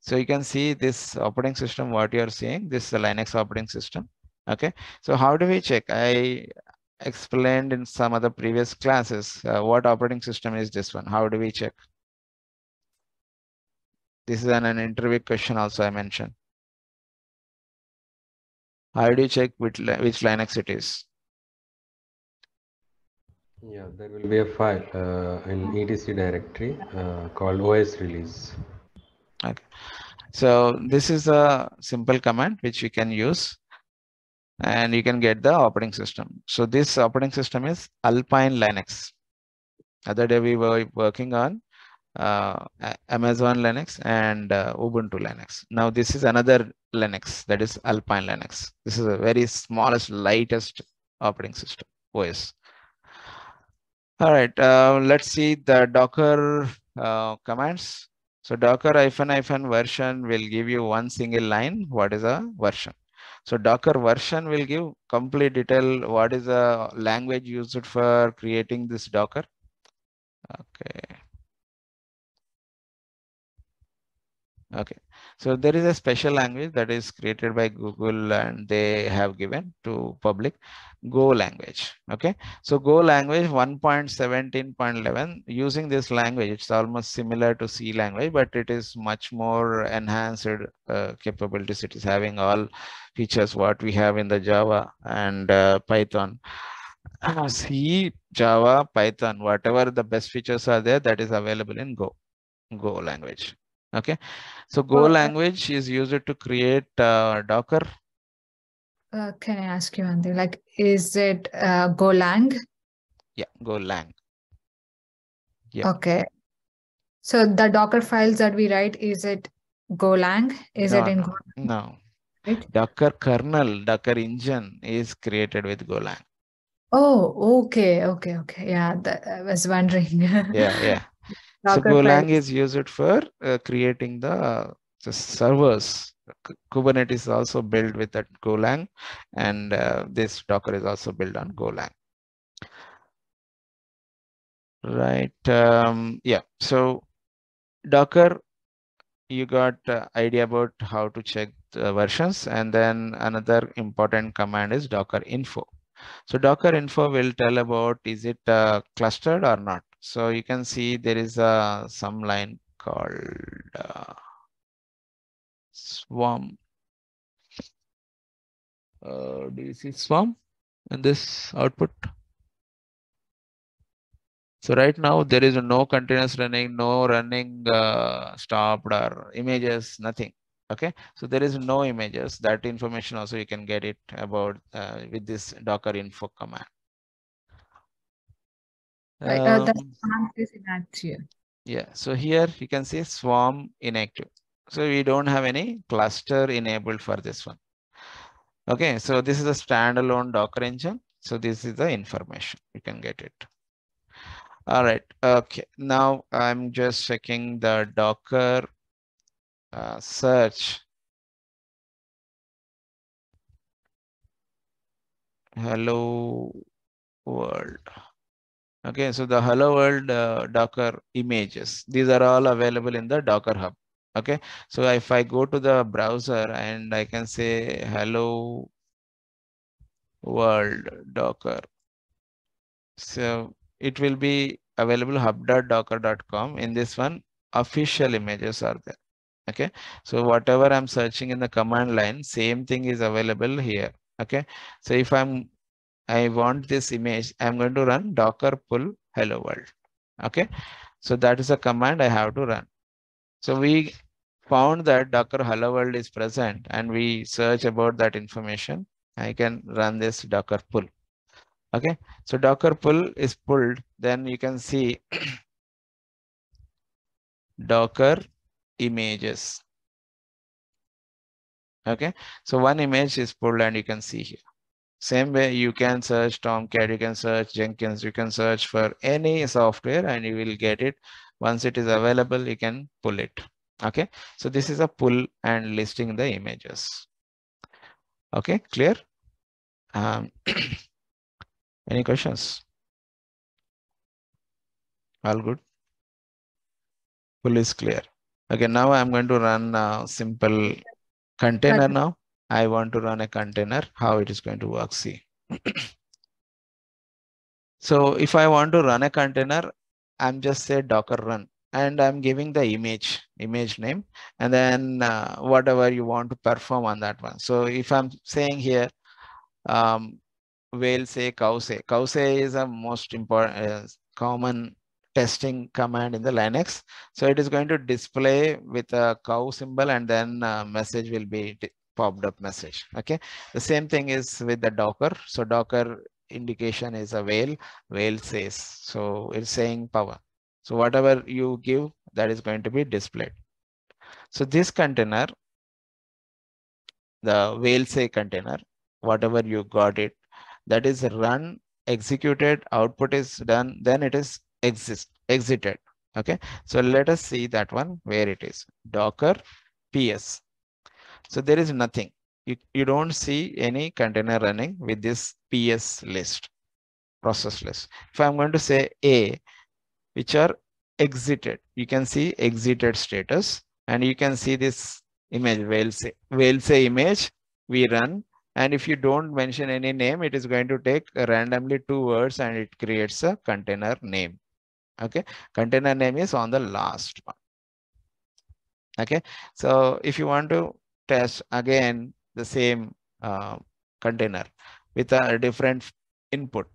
So you can see this operating system, what you're seeing, this is the Linux operating system. Okay. So how do we check? I explained in some other previous classes, uh, what operating system is this one? How do we check? This is an, an interview question also I mentioned. How do you check which, which Linux it is? Yeah, there will be a file uh, in E T C directory uh, called O S release. Okay. So this is a simple command which you can use and you can get the operating system. So this operating system is Alpine Linux. Other day we were working on uh, Amazon Linux and uh, Ubuntu Linux. Now this is another Linux, that is Alpine Linux. This is a very smallest, lightest operating system, O S. All right, uh, let's see the Docker uh, commands. So Docker hyphen hyphen version will give you one single line. What is a version? So Docker version will give complete detail. What is the language used for creating this Docker? Okay. Okay. So there is a special language that is created by Google and they have given to public, Go language. Okay. So Go language one point seventeen point eleven, using this language, it's almost similar to C language, but it is much more enhanced uh, capabilities. It is having all features what we have in the Java and uh, Python. Uh, C, Java, Python, whatever the best features are there, that is available in Go, Go language. Okay, so Go language is used to create uh, Docker. Uh, can I ask you one thing? Like, is it uh, Golang? Yeah, Golang. Yeah. Okay. So the Docker files that we write, is it Golang? Is no, it in Golang? No. Right? Docker kernel, Docker engine is created with Golang. Oh, okay, okay, okay. Yeah, that, I was wondering. Yeah, yeah. Docker so Golang files. Is used for uh, creating the, the servers. K Kubernetes is also built with that Golang, and uh, this Docker is also built on Golang. Right? Um, yeah. So Docker, you got uh, idea about how to check the versions, and then another important command is Docker info. So Docker info will tell about is it uh, clustered or not. So you can see there is a some line called uh, swarm. Uh, do you see swarm in this output? So right now there is no containers running, no running uh, stopped or images, nothing. Okay, so there is no images. That information also you can get it about uh, with this Docker info command. Right, um, uh, the swarm is inactive. Yeah, so here you can see swarm inactive. So we don't have any cluster enabled for this one. Okay, so this is a standalone Docker engine. So this is the information you can get it. All right. Okay. Now I'm just checking the Docker uh, search. Hello world. Okay. So the hello world uh, Docker images. These are all available in the Docker Hub. Okay. So if I go to the browser and I can say hello world Docker. So it will be available hub dot docker dot com. In this one, official images are there. Okay. So whatever I'm searching in the command line, same thing is available here. Okay. So if I'm, I want this image, I'm going to run Docker pull hello world. Okay. So that is a command I have to run. So we found that Docker hello world is present and we search about that information. I can run this Docker pull. Okay, so Docker pull is pulled, then you can see Docker images. Okay, so one image is pulled and you can see here. Same way you can search Tomcat, you can search Jenkins, you can search for any software and you will get it. Once it is available, you can pull it. Okay, so this is a pull and listing the images. Okay, clear? Um, Any questions? All good. Pull is clear. Okay, now I'm going to run a simple container now. I want to run a container, how it is going to work, see. So if I want to run a container, I'm just say Docker run and I'm giving the image, image name, and then uh, whatever you want to perform on that one. So if I'm saying here, um, whale say, cow say. Cow say is a most important uh, common testing command in the Linux. So it is going to display with a cow symbol and then a message will be popped up message. Okay. The same thing is with the Docker. So Docker indication is a whale, whale says. So it's saying power. So whatever you give, that is going to be displayed. So this container, the whale say container, whatever you got it, that is run, executed, output is done, then it is exist, exited. Okay, so let us see that one where it is. Docker P S. So there is nothing. You, you don't see any container running with this P S list, process list. If I'm going to say A, which are exited, you can see exited status and you can see this image, whale say, whale say image, we run. And if you don't mention any name, it is going to take randomly two words and it creates a container name. Okay. Container name is on the last one. Okay. So if you want to test again, the same uh, container with a different input,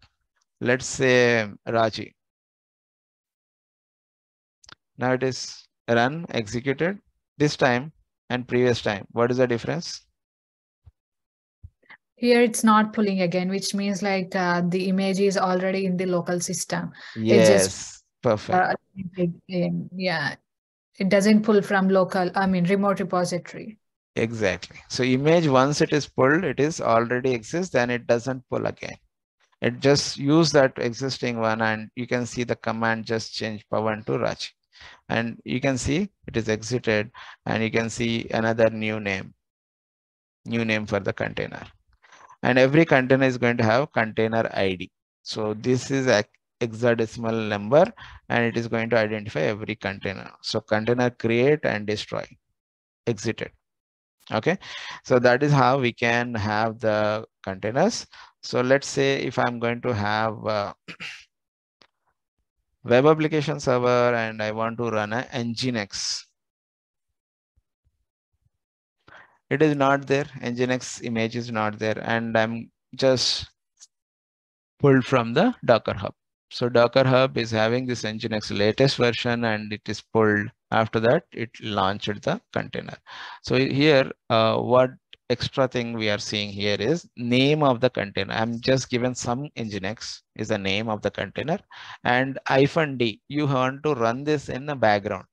let's say Raji. Now it is run, executed this time and previous time. What is the difference? Here it's not pulling again, which means like uh, the image is already in the local system. Yes, it just, perfect. Uh, it, um, yeah, it doesn't pull from local, I mean, remote repository. Exactly. So image, once it is pulled, it is already exists, then it doesn't pull again. It just use that existing one and you can see the command just change Pawan to Raji. And you can see it is exited and you can see another new name, new name for the container. And every container is going to have container I D. So this is a hexadecimal number and it is going to identify every container. So container create and destroy, exited. Okay. So that is how we can have the containers. So let's say if I'm going to have a web application server and I want to run an Nginx. it is not there. Nginx image is not there, and I'm just pulled from the Docker Hub. So Docker Hub is having this Nginx latest version, and it is pulled. After that, it launched the container. So here, uh, what extra thing we are seeing here is name of the container. I'm just given some Nginx is the name of the container, and hyphen D, you want to run this in the background,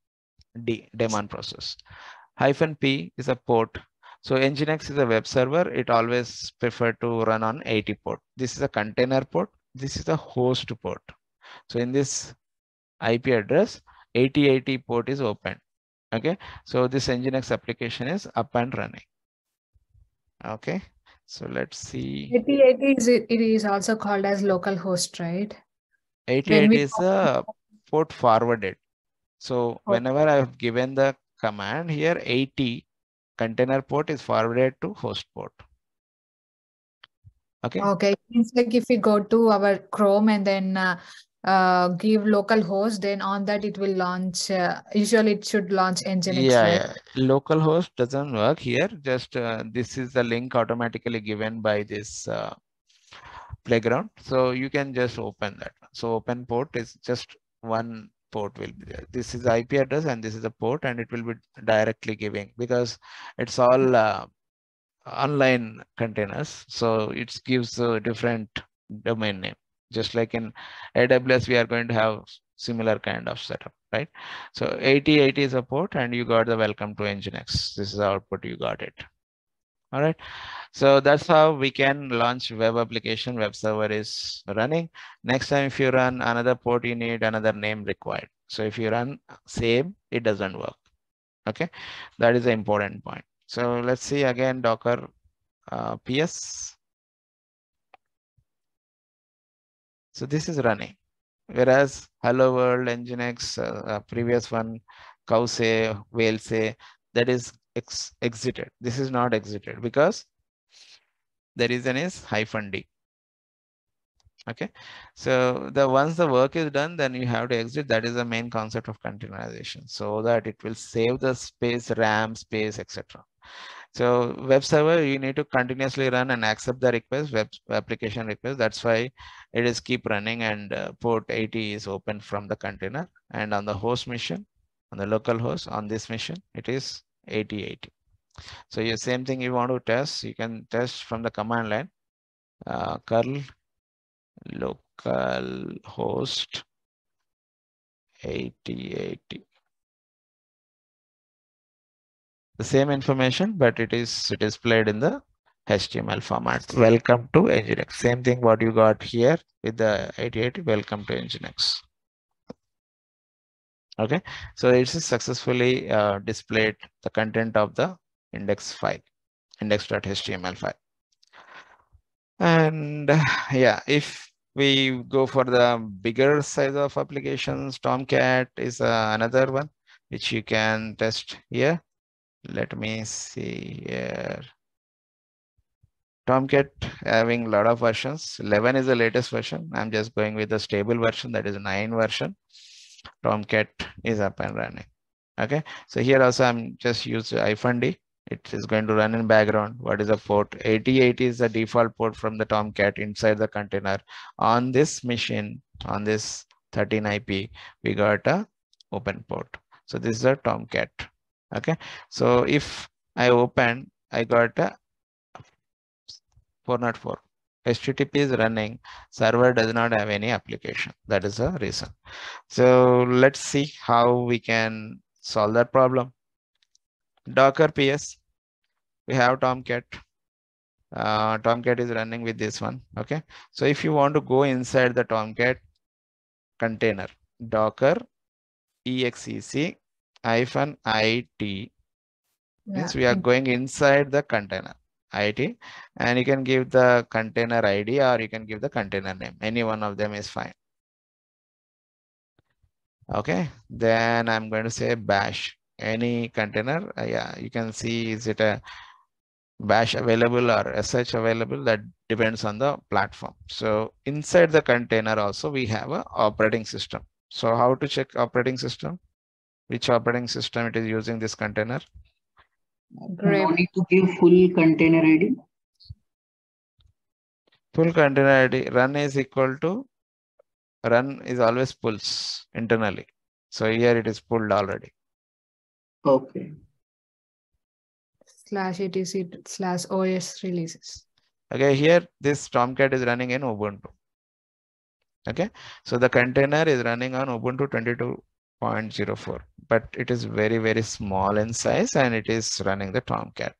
D, daemon process. Hyphen P is a port. So Nginx is a web server. It always prefer to run on eighty port. This is a container port. This is a host port. So in this I P address, eighty eighty port is open. Okay. So this Nginx application is up and running. Okay, so let's see. eighty eighty is it, it is also called as local host, right? eighty eighty is a port forwarded. So okay. Whenever I have given the command here, eighty container port is forwarded to host port. Okay. Okay. It's like if we go to our Chrome and then uh, uh, give local host, then on that it will launch. Uh, usually, it should launch Nginx. Yeah, right? Yeah. Local host doesn't work here. Just uh, this is the link automatically given by this uh, playground. So you can just open that. So open port is just one port will be there. This is the I P address and this is the port, and it will be directly giving because it's all. Uh, online containers, so it gives a different domain name, just like in A W S we are going to have similar kind of setup, right? So eighty eighty is a port, and you got the welcome to Nginx. This is the output you got it. All right, so that's how we can launch web application. Web server is running. Next time if you run another port, you need another name required. So if you run same, it doesn't work. Okay, that is the important point. So let's see again Docker uh, P S. So this is running, whereas Hello World, Nginx, uh, uh, previous one, cow say, whale say, that is ex exited. This is not exited because the reason is hyphen D. Okay, so the once the work is done, then you have to exit. That is the main concept of containerization, so that it will save the space, RAM space, et cetera. So web server, you need to continuously run and accept the request, web application request. That's why it is keep running, and uh, port eighty is open from the container. And on the host mission, on the local host, on this mission, it is eighty eighty. So the same thing you want to test, you can test from the command line, uh, curl local host eighty eighty. The same information, but it is displayed in the H T M L format. Welcome to Nginx. Same thing what you got here with the eighty eighty. Welcome to Nginx. Okay, so it is successfully uh, displayed the content of the index file, index.html file. And yeah, if we go for the bigger size of applications, Tomcat is uh, another one which you can test here. Let me see here. Tomcat having a lot of versions. eleven is the latest version. I'm just going with the stable version, that is nine version. Tomcat is up and running. Okay, so here also I'm just using hyphen D. It is going to run in background. What is the port? eighty eighty is the default port from the Tomcat inside the container. On this machine, on this thirteen I P, we got a open port. So this is a Tomcat. Okay. So if I open, I got a four oh four. H T T P is running. Server does not have any application. That is the reason. So let's see how we can solve that problem. Docker P S, we have Tomcat. Uh, Tomcat is running with this one. Okay, so if you want to go inside the Tomcat container, Docker exec hyphen it, yeah, means we are going inside the container it, and you can give the container I D or you can give the container name. Any one of them is fine. Okay, then I'm going to say bash. Any container, uh, yeah, you can see is it a bash available or S S H available, that depends on the platform. So inside the container also we have a operating system. So how to check operating system, which operating system it is using this container? Great. No need to give full container I D. Full container I D. Run is equal to run is always pulls internally. So here it is pulled already. Okay. Slash etc slash O S releases. Okay, here this Tomcat is running in Ubuntu. Okay, so the container is running on Ubuntu twenty-two point oh four, but it is very, very small in size and it is running the Tomcat.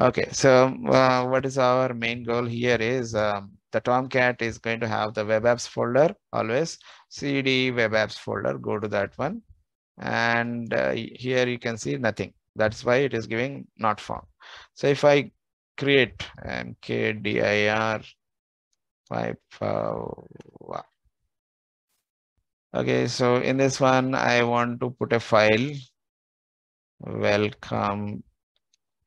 Okay, so uh, what is our main goal here is um, the Tomcat is going to have the web apps folder, always C D web apps folder, go to that one. And uh, here you can see nothing. That's why it is giving not found. So if I create mkdir pipe, okay, so in this one, I want to put a file, welcome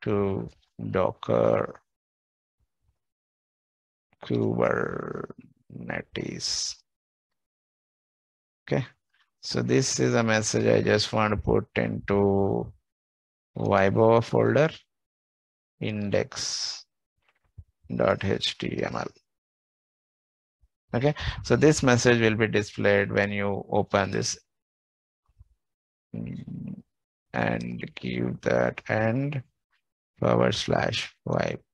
to Docker Kubernetes. Okay, so this is a message I just want to put into vibo folder index dot H T M L. Okay, so this message will be displayed when you open this and give that and forward slash vibo.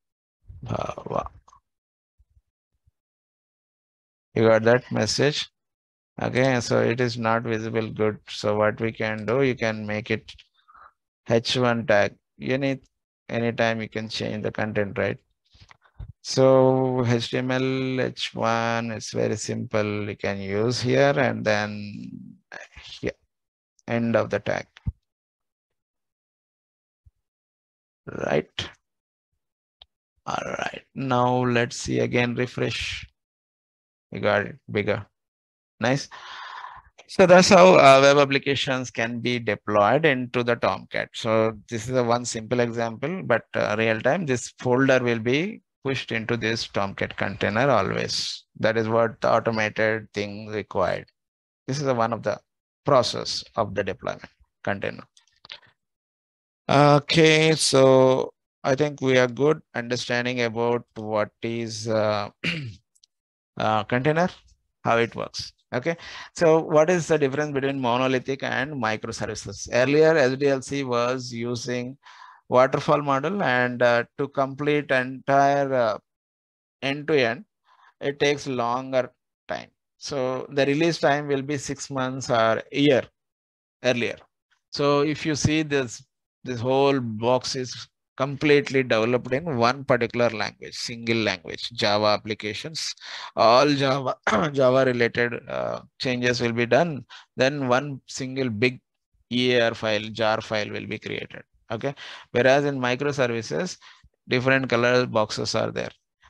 You got that message? Okay, so it is not visible. Good. So what we can do, you can make it H one tag. You need anytime you can change the content, right? So H T M L H one is very simple. You can use here and then here, end of the tag. Right. All right. Now let's see again. Refresh. You got it bigger. Nice. So that's how uh, web applications can be deployed into the Tomcat. So this is a one simple example, but uh, real time, this folder will be pushed into this Tomcat container always. That is what the automated thing required. This is a, one of the process of the deployment container. Okay, so I think we are good understanding about what is uh, uh, container, how it works. Okay, so what is the difference between monolithic and microservices? Earlier, S D L C was using waterfall model and uh, to complete entire uh, end to end, it takes longer time. So the release time will be six months or a year earlier. So if you see this, this whole box is completely developed in one particular language, single language, Java applications, all Java, Java related uh, changes will be done. Then one single big E A R file, jar file will be created. Okay. Whereas in microservices, different color boxes are there,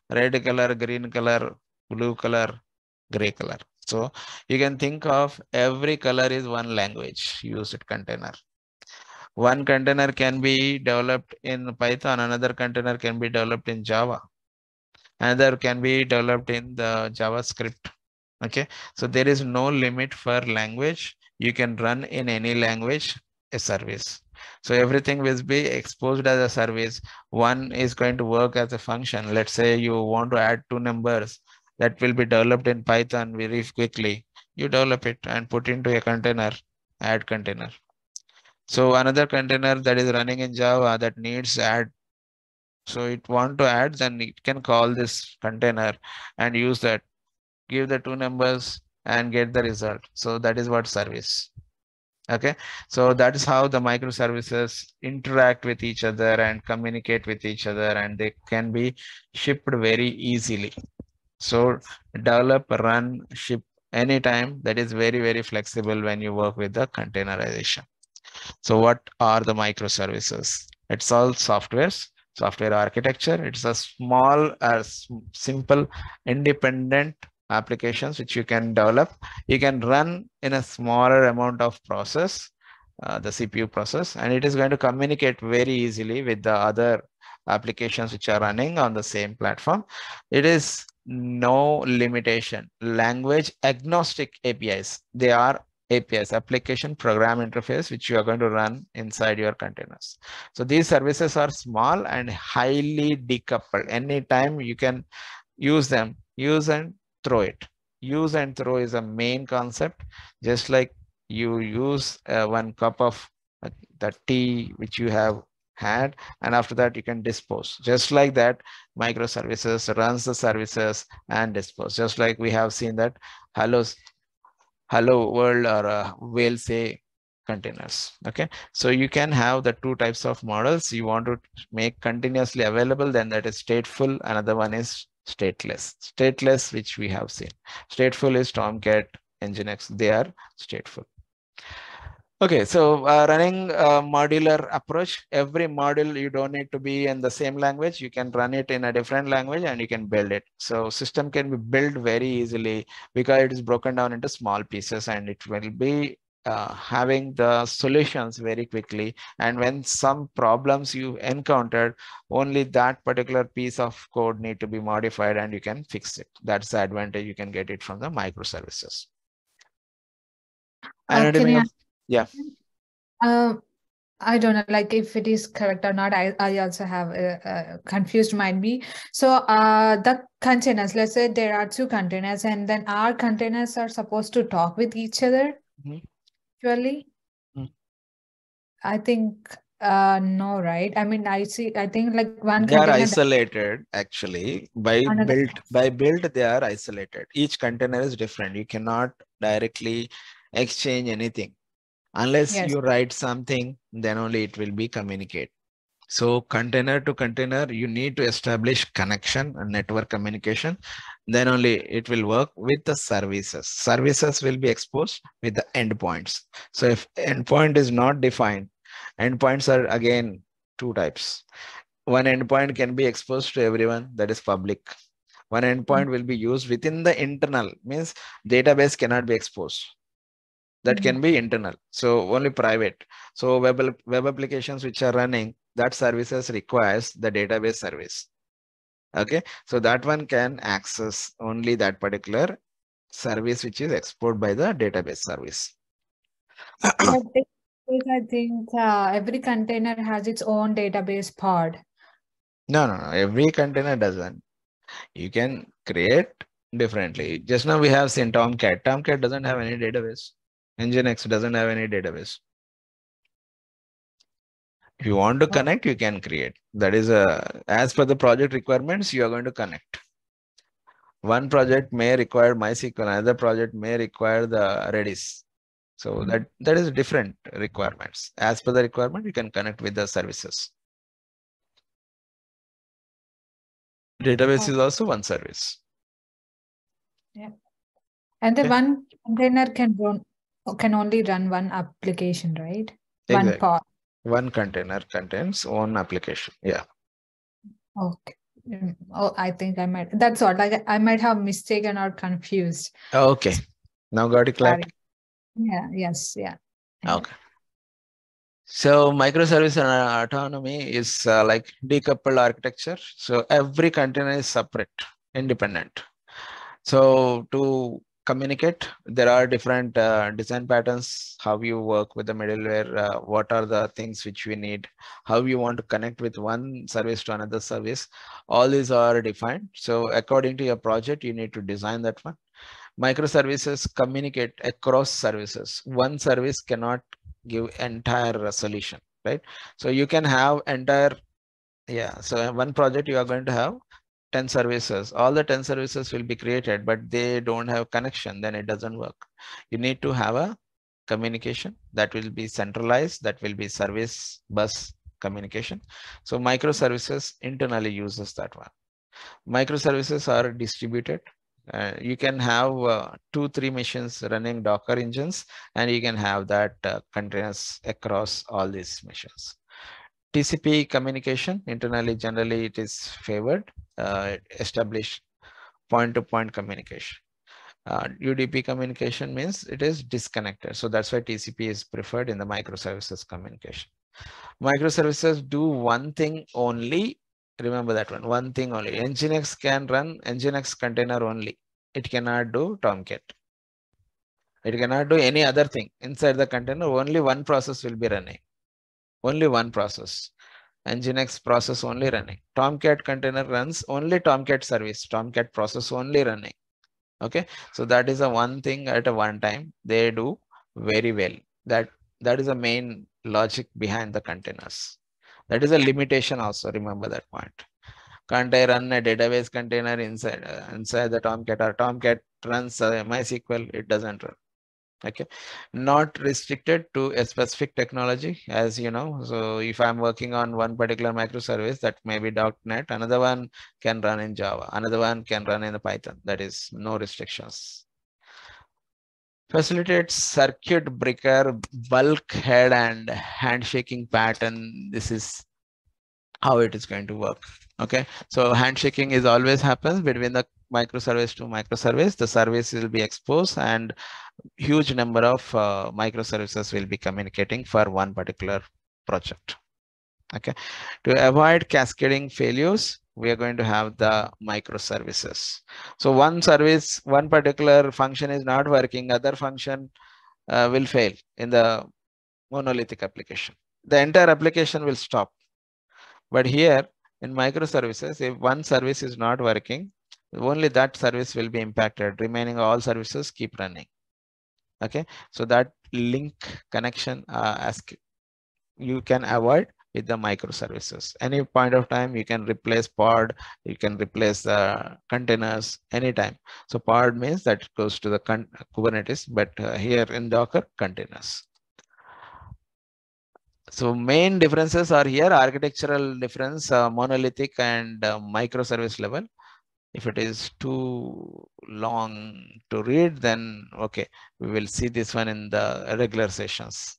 red color, green color, blue color, gray color. So you can think of every color is one language, use it container. One container can be developed in Python, another container can be developed in Java, another can be developed in the JavaScript. Okay, so there is no limit for language. You can run in any language a service. So everything will be exposed as a service. One is going to work as a function. Let's say you want to add two numbers that will be developed in Python very quickly. You develop it and put into a container, add container. So another container that is running in Java that needs add. So it want to add, then it can call this container and use that, give the two numbers and get the result. So that is what service. Okay. So that is how the microservices interact with each other and communicate with each other, and they can be shipped very easily. So develop, run, ship anytime. That is very, very flexible when you work with the containerization. So what are the microservices? It's all softwares, software architecture. It's a small or simple independent applications which you can develop. You can run in a smaller amount of process, uh, the C P U process, and it is going to communicate very easily with the other applications which are running on the same platform. It is no limitation. Language agnostic A P Is. They are A P Is, application program interface, which you are going to run inside your containers. So these services are small and highly decoupled. Anytime you can use them, use and throw it. Use and throw is a main concept. Just like you use uh, one cup of uh, the tea which you have had, and after that you can dispose. Just like that, microservices runs the services and dispose. Just like we have seen that hello, hello world or uh, will say containers. Okay, so you can have the two types of models. You want to make continuously available, then that is stateful. Another one is stateless. Stateless, which we have seen. Stateful is Tomcat, Nginx. They are stateful. Okay, so uh, running a modular approach, every module you don't need to be in the same language. You can run it in a different language and you can build it. So system can be built very easily because it is broken down into small pieces and it will be uh, having the solutions very quickly. And when some problems you encountered, only that particular piece of code need to be modified and you can fix it. That's the advantage you can get it from the microservices. And okay. Yeah. Uh, I don't know, like if it is correct or not. I, I also have a, a confused mind me. So uh, the containers, let's say there are two containers and then our containers are supposed to talk with each other. Mm-hmm. Surely? Mm-hmm. I think uh, no, right? I mean, I see, I think like one they container. They are isolated actually. By build, by build, they are isolated. Each container is different. You cannot directly exchange anything. Unless yes. you write something, then only it will be communicate. So container to container, you need to establish connection and network communication. Then only it will work with the services. Services will be exposed with the endpoints. So if endpoint is not defined, endpoints are again two types. One endpoint can be exposed to everyone, that is public. One endpoint will be used within the internal, means database cannot be exposed. That can be internal, so only private. So web, web applications which are running, that services requires the database service. Okay, so that one can access only that particular service which is exported by the database service. I think, I think uh, every container has its own database pod. No, no, no, every container doesn't. You can create differently. Just now we have seen Tomcat. Tomcat doesn't have any database. Nginx doesn't have any database. If you want to connect, you can create. That is, a, as per the project requirements, you are going to connect. One project may require MySQL, another project may require the Redis. So that, that is different requirements. As per the requirement, you can connect with the services. Database is also one service. Yeah. And the yeah. one container can run. Can only run one application, right? Exactly. One pod. One container contains one application. Yeah. Okay. Oh, I think I might. That's all. Like I might have mistaken or confused. Oh, okay. Now got it clear. Yeah. Yes. Yeah. Okay. So microservice autonomy is uh, like decoupled architecture. So every container is separate, independent. So to communicate, there are different uh, design patterns, how you work with the middleware, uh, what are the things which we need, how you want to connect with one service to another service. All these are defined. So according to your project, you need to design that one. Microservices communicate across services. One service cannot give entire solution, right? So you can have entire, yeah. So one project you are going to have ten services, all the ten services will be created, but they don't have connection, then it doesn't work. You need to have a communication that will be centralized, that will be service bus communication. So microservices internally uses that one. Microservices are distributed. Uh, you can have uh, two, three machines running Docker engines, and you can have that uh, containers across all these machines. T C P communication, internally, generally it is favored, uh, established point-to-point communication. Uh, U D P communication means it is disconnected. So that's why T C P is preferred in the microservices communication. Microservices do one thing only. Remember that one, one thing only. Nginx can run Nginx container only. It cannot do Tomcat. It cannot do any other thing. Inside the container, only one process will be running. Only one process. Nginx process only running. Tomcat container runs only Tomcat service. Tomcat process only running. Okay. So that is a one thing at a one time. They do very well. That that is the main logic behind the containers. That is a limitation also. Remember that point. Can't I run a database container inside uh, inside the Tomcat, or Tomcat runs uh, MySQL? It doesn't run. Okay, not restricted to a specific technology, as you know. So if I'm working on one particular microservice, that may be .NET. Another one can run in Java. Another one can run in the Python. That is no restrictions. Facilitates circuit breaker, bulkhead, and handshaking pattern. This is how it is going to work. Okay, so handshaking is always happens between the microservice to microservice. The service will be exposed, and huge number of uh, microservices will be communicating for one particular project. Okay, to avoid cascading failures, we are going to have the microservices. So one service, one particular function is not working, other function uh, will fail in the monolithic application. The entire application will stop. But here in microservices, if one service is not working, only that service will be impacted. Remaining all services keep running. Okay, so that link connection uh, ask you can avoid with the microservices. Any point of time, you can replace pod, you can replace the containers anytime. So pod means that goes to the Kubernetes, but uh, here in Docker, containers. So main differences are here, architectural difference, uh, monolithic and uh, microservice level. If it is too long to read, then okay, we will see this one in the regular sessions.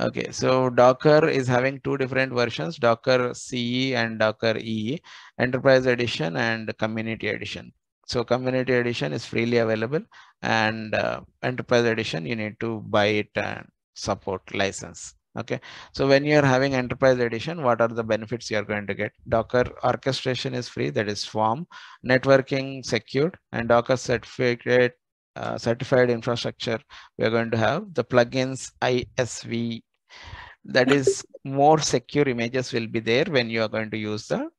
Okay, so Docker is having two different versions, Docker C E and Docker E E, Enterprise Edition and Community Edition. So Community Edition is freely available, and uh, Enterprise Edition, you need to buy it and support license. Okay, so when you're having Enterprise Edition, what are the benefits you're going to get? Docker orchestration is free, that is swarm, networking secured, and Docker certificate, uh, certified infrastructure. We are going to have the plugins I S V, that is more secure images will be there when you are going to use the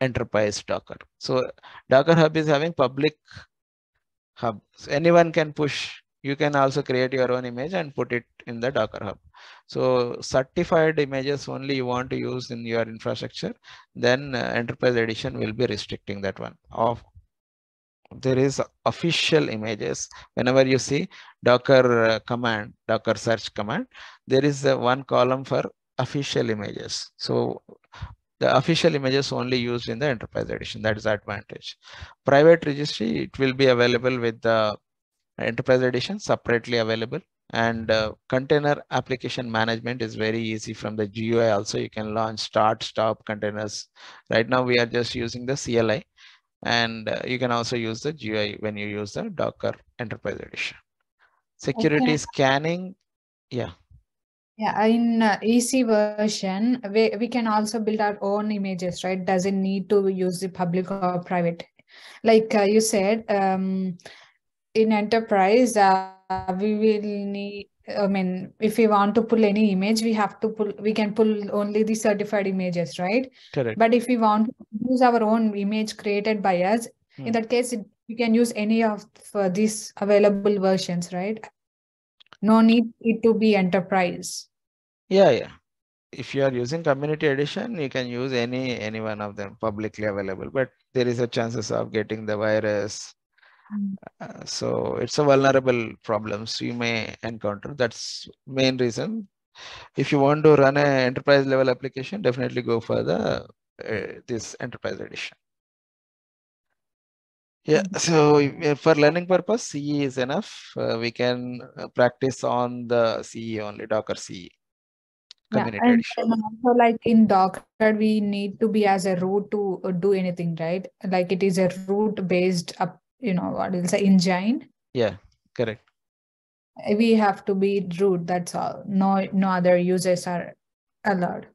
enterprise Docker. So Docker Hub is having public hub. So anyone can push. You can also create your own image and put it in the Docker Hub. So certified images only you want to use in your infrastructure, then uh, Enterprise Edition will be restricting that one. Of, there is official images. Whenever you see Docker uh, command, Docker search command, there is uh, one column for official images. So the official images only used in the Enterprise Edition, that is the advantage. Private registry, it will be available with the Enterprise Edition, separately available, and uh, container application management is very easy from the G U I also. You can launch, start, stop containers. Right now we are just using the C L I, and uh, you can also use the G U I when you use the Docker Enterprise Edition. Security okay. Scanning, yeah. Yeah, in uh, E C version, we, we can also build our own images, right? Doesn't need to use the public or private. Like uh, you said, um, in enterprise, uh, we will need, I mean, if we want to pull any image, we have to pull, we can pull only the certified images, right? Correct. But if we want to use our own image created by us, hmm. in that case, it, we can use any of uh, these available versions, right? No need it to be enterprise. Yeah, yeah. If you are using Community Edition, you can use any, any one of them publicly available, but there is a chances of getting the virus. Uh, so it's a vulnerable problems you may encounter. That's main reason. If you want to run an enterprise level application, definitely go for the uh, this Enterprise Edition. Yeah. So for learning purpose, C E is enough. Uh, we can practice on the C E only, Docker C E. Yeah, and also like in Docker, we need to be as a root to do anything, right? Like it is a root based up. You know what it's an engine. Yeah, correct. We have to be root. That's all. No, no other users are allowed.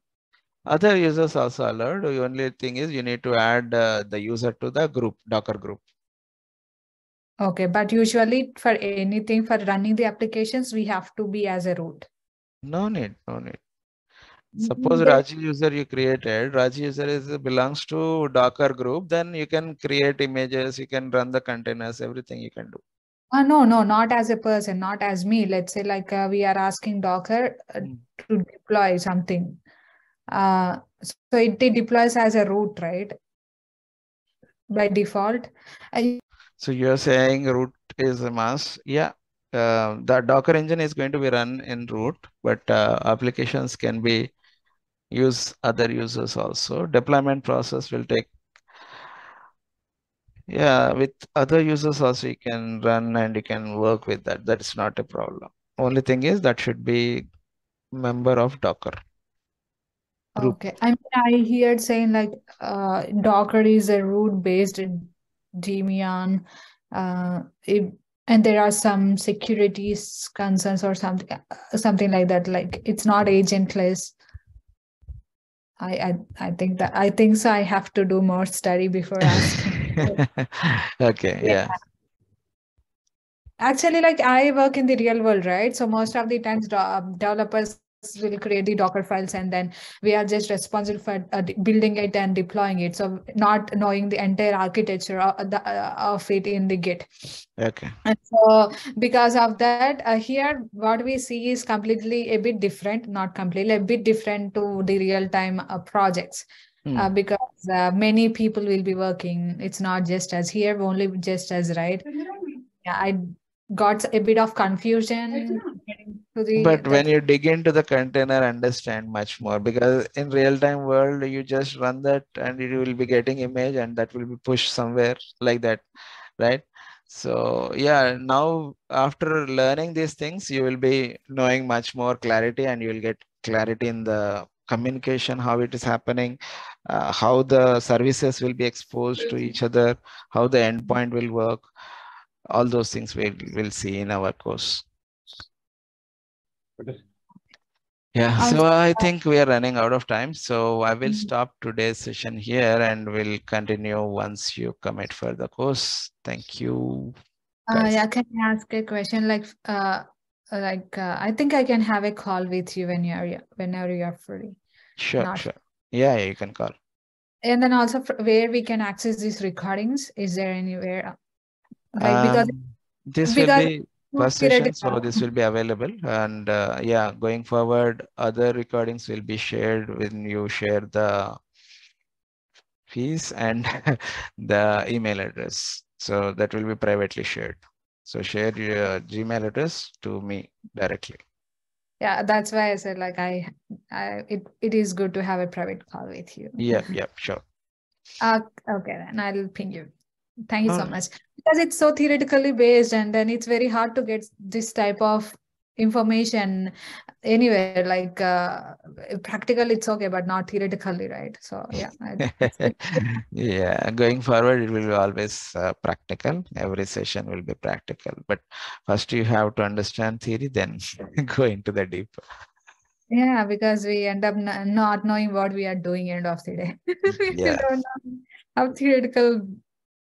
Other users also allowed. The only thing is you need to add uh, the user to the group, Docker group. Okay, but usually for anything, for running the applications, we have to be as a root. No need, no need. Suppose yeah. Raji user you created, Raji user is belongs to Docker group, then you can create images, you can run the containers, everything you can do. Uh, no, no, not as a person, not as me. Let's say like uh, we are asking Docker uh, mm. to deploy something. Uh, so it, it deploys as a root, right? By default. I So you're saying root is a must. Yeah, uh, the Docker engine is going to be run in root, but uh, applications can be use other users also. Deployment process will take, yeah, with other users also you can run and you can work with that. That's not a problem. Only thing is that should be member of Docker. Root. Okay, I mean, I heard saying like uh, Docker is a root based daemon, uh, it, and there are some security concerns or something, something like that. Like it's not agentless. I, I, I think that I think so. I have to do more study before asking. Okay. Yeah. yeah. Actually, like I work in the real world, right? So most of the times, developers will create the Docker files and then we are just responsible for uh, building it and deploying it. So not knowing the entire architecture of, the, uh, of it in the Git. Okay. And so because of that, uh, here what we see is completely a bit different, not completely, a bit different to the real-time uh, projects. Mm. Uh, because uh, many people will be working. It's not just as here, only just as right. Yeah, I got a bit of confusion. The, but the, when you dig into the container, understand much more, because in real-time world, you just run that and you will be getting image and that will be pushed somewhere like that, right? So yeah, now after learning these things, you will be knowing much more clarity and you will get clarity in the communication, how it is happening, uh, how the services will be exposed to each other, how the endpoint will work. All those things we will see in our course. Yeah, so I think we are running out of time. So I will stop today's session here and we'll continue once you commit for the course. Thank you. Uh, yeah, can I ask a question? Like, uh, like uh, I think I can have a call with you when you're whenever you're free. Sure, Not sure. Yeah, you can call. And then also, where we can access these recordings? Is there anywhere? Like because um, this because will be. First session, so this will be available, and uh, yeah, going forward, other recordings will be shared when you share the fees and the email address. So that will be privately shared. So share your Gmail address to me directly. Yeah, that's why I said like I, I it it is good to have a private call with you. Yeah, yeah, sure. Uh, okay, then I'll ping you. Thank you oh. so much. Because it's so theoretically based and then it's very hard to get this type of information anywhere, like uh, practical it's okay, but not theoretically, right? So yeah. Yeah, going forward, it will be always uh, practical. Every session will be practical, but first you have to understand theory, then go into the deep. Yeah, because we end up not knowing what we are doing end of the day. Yeah. We don't know how theoretical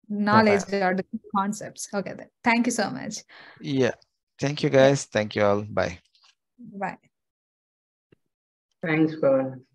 knowledge okay. or the concepts. Okay, then. Thank you so much. Yeah. Thank you guys. Thank you all. Bye. Bye. Thanks, Pawan.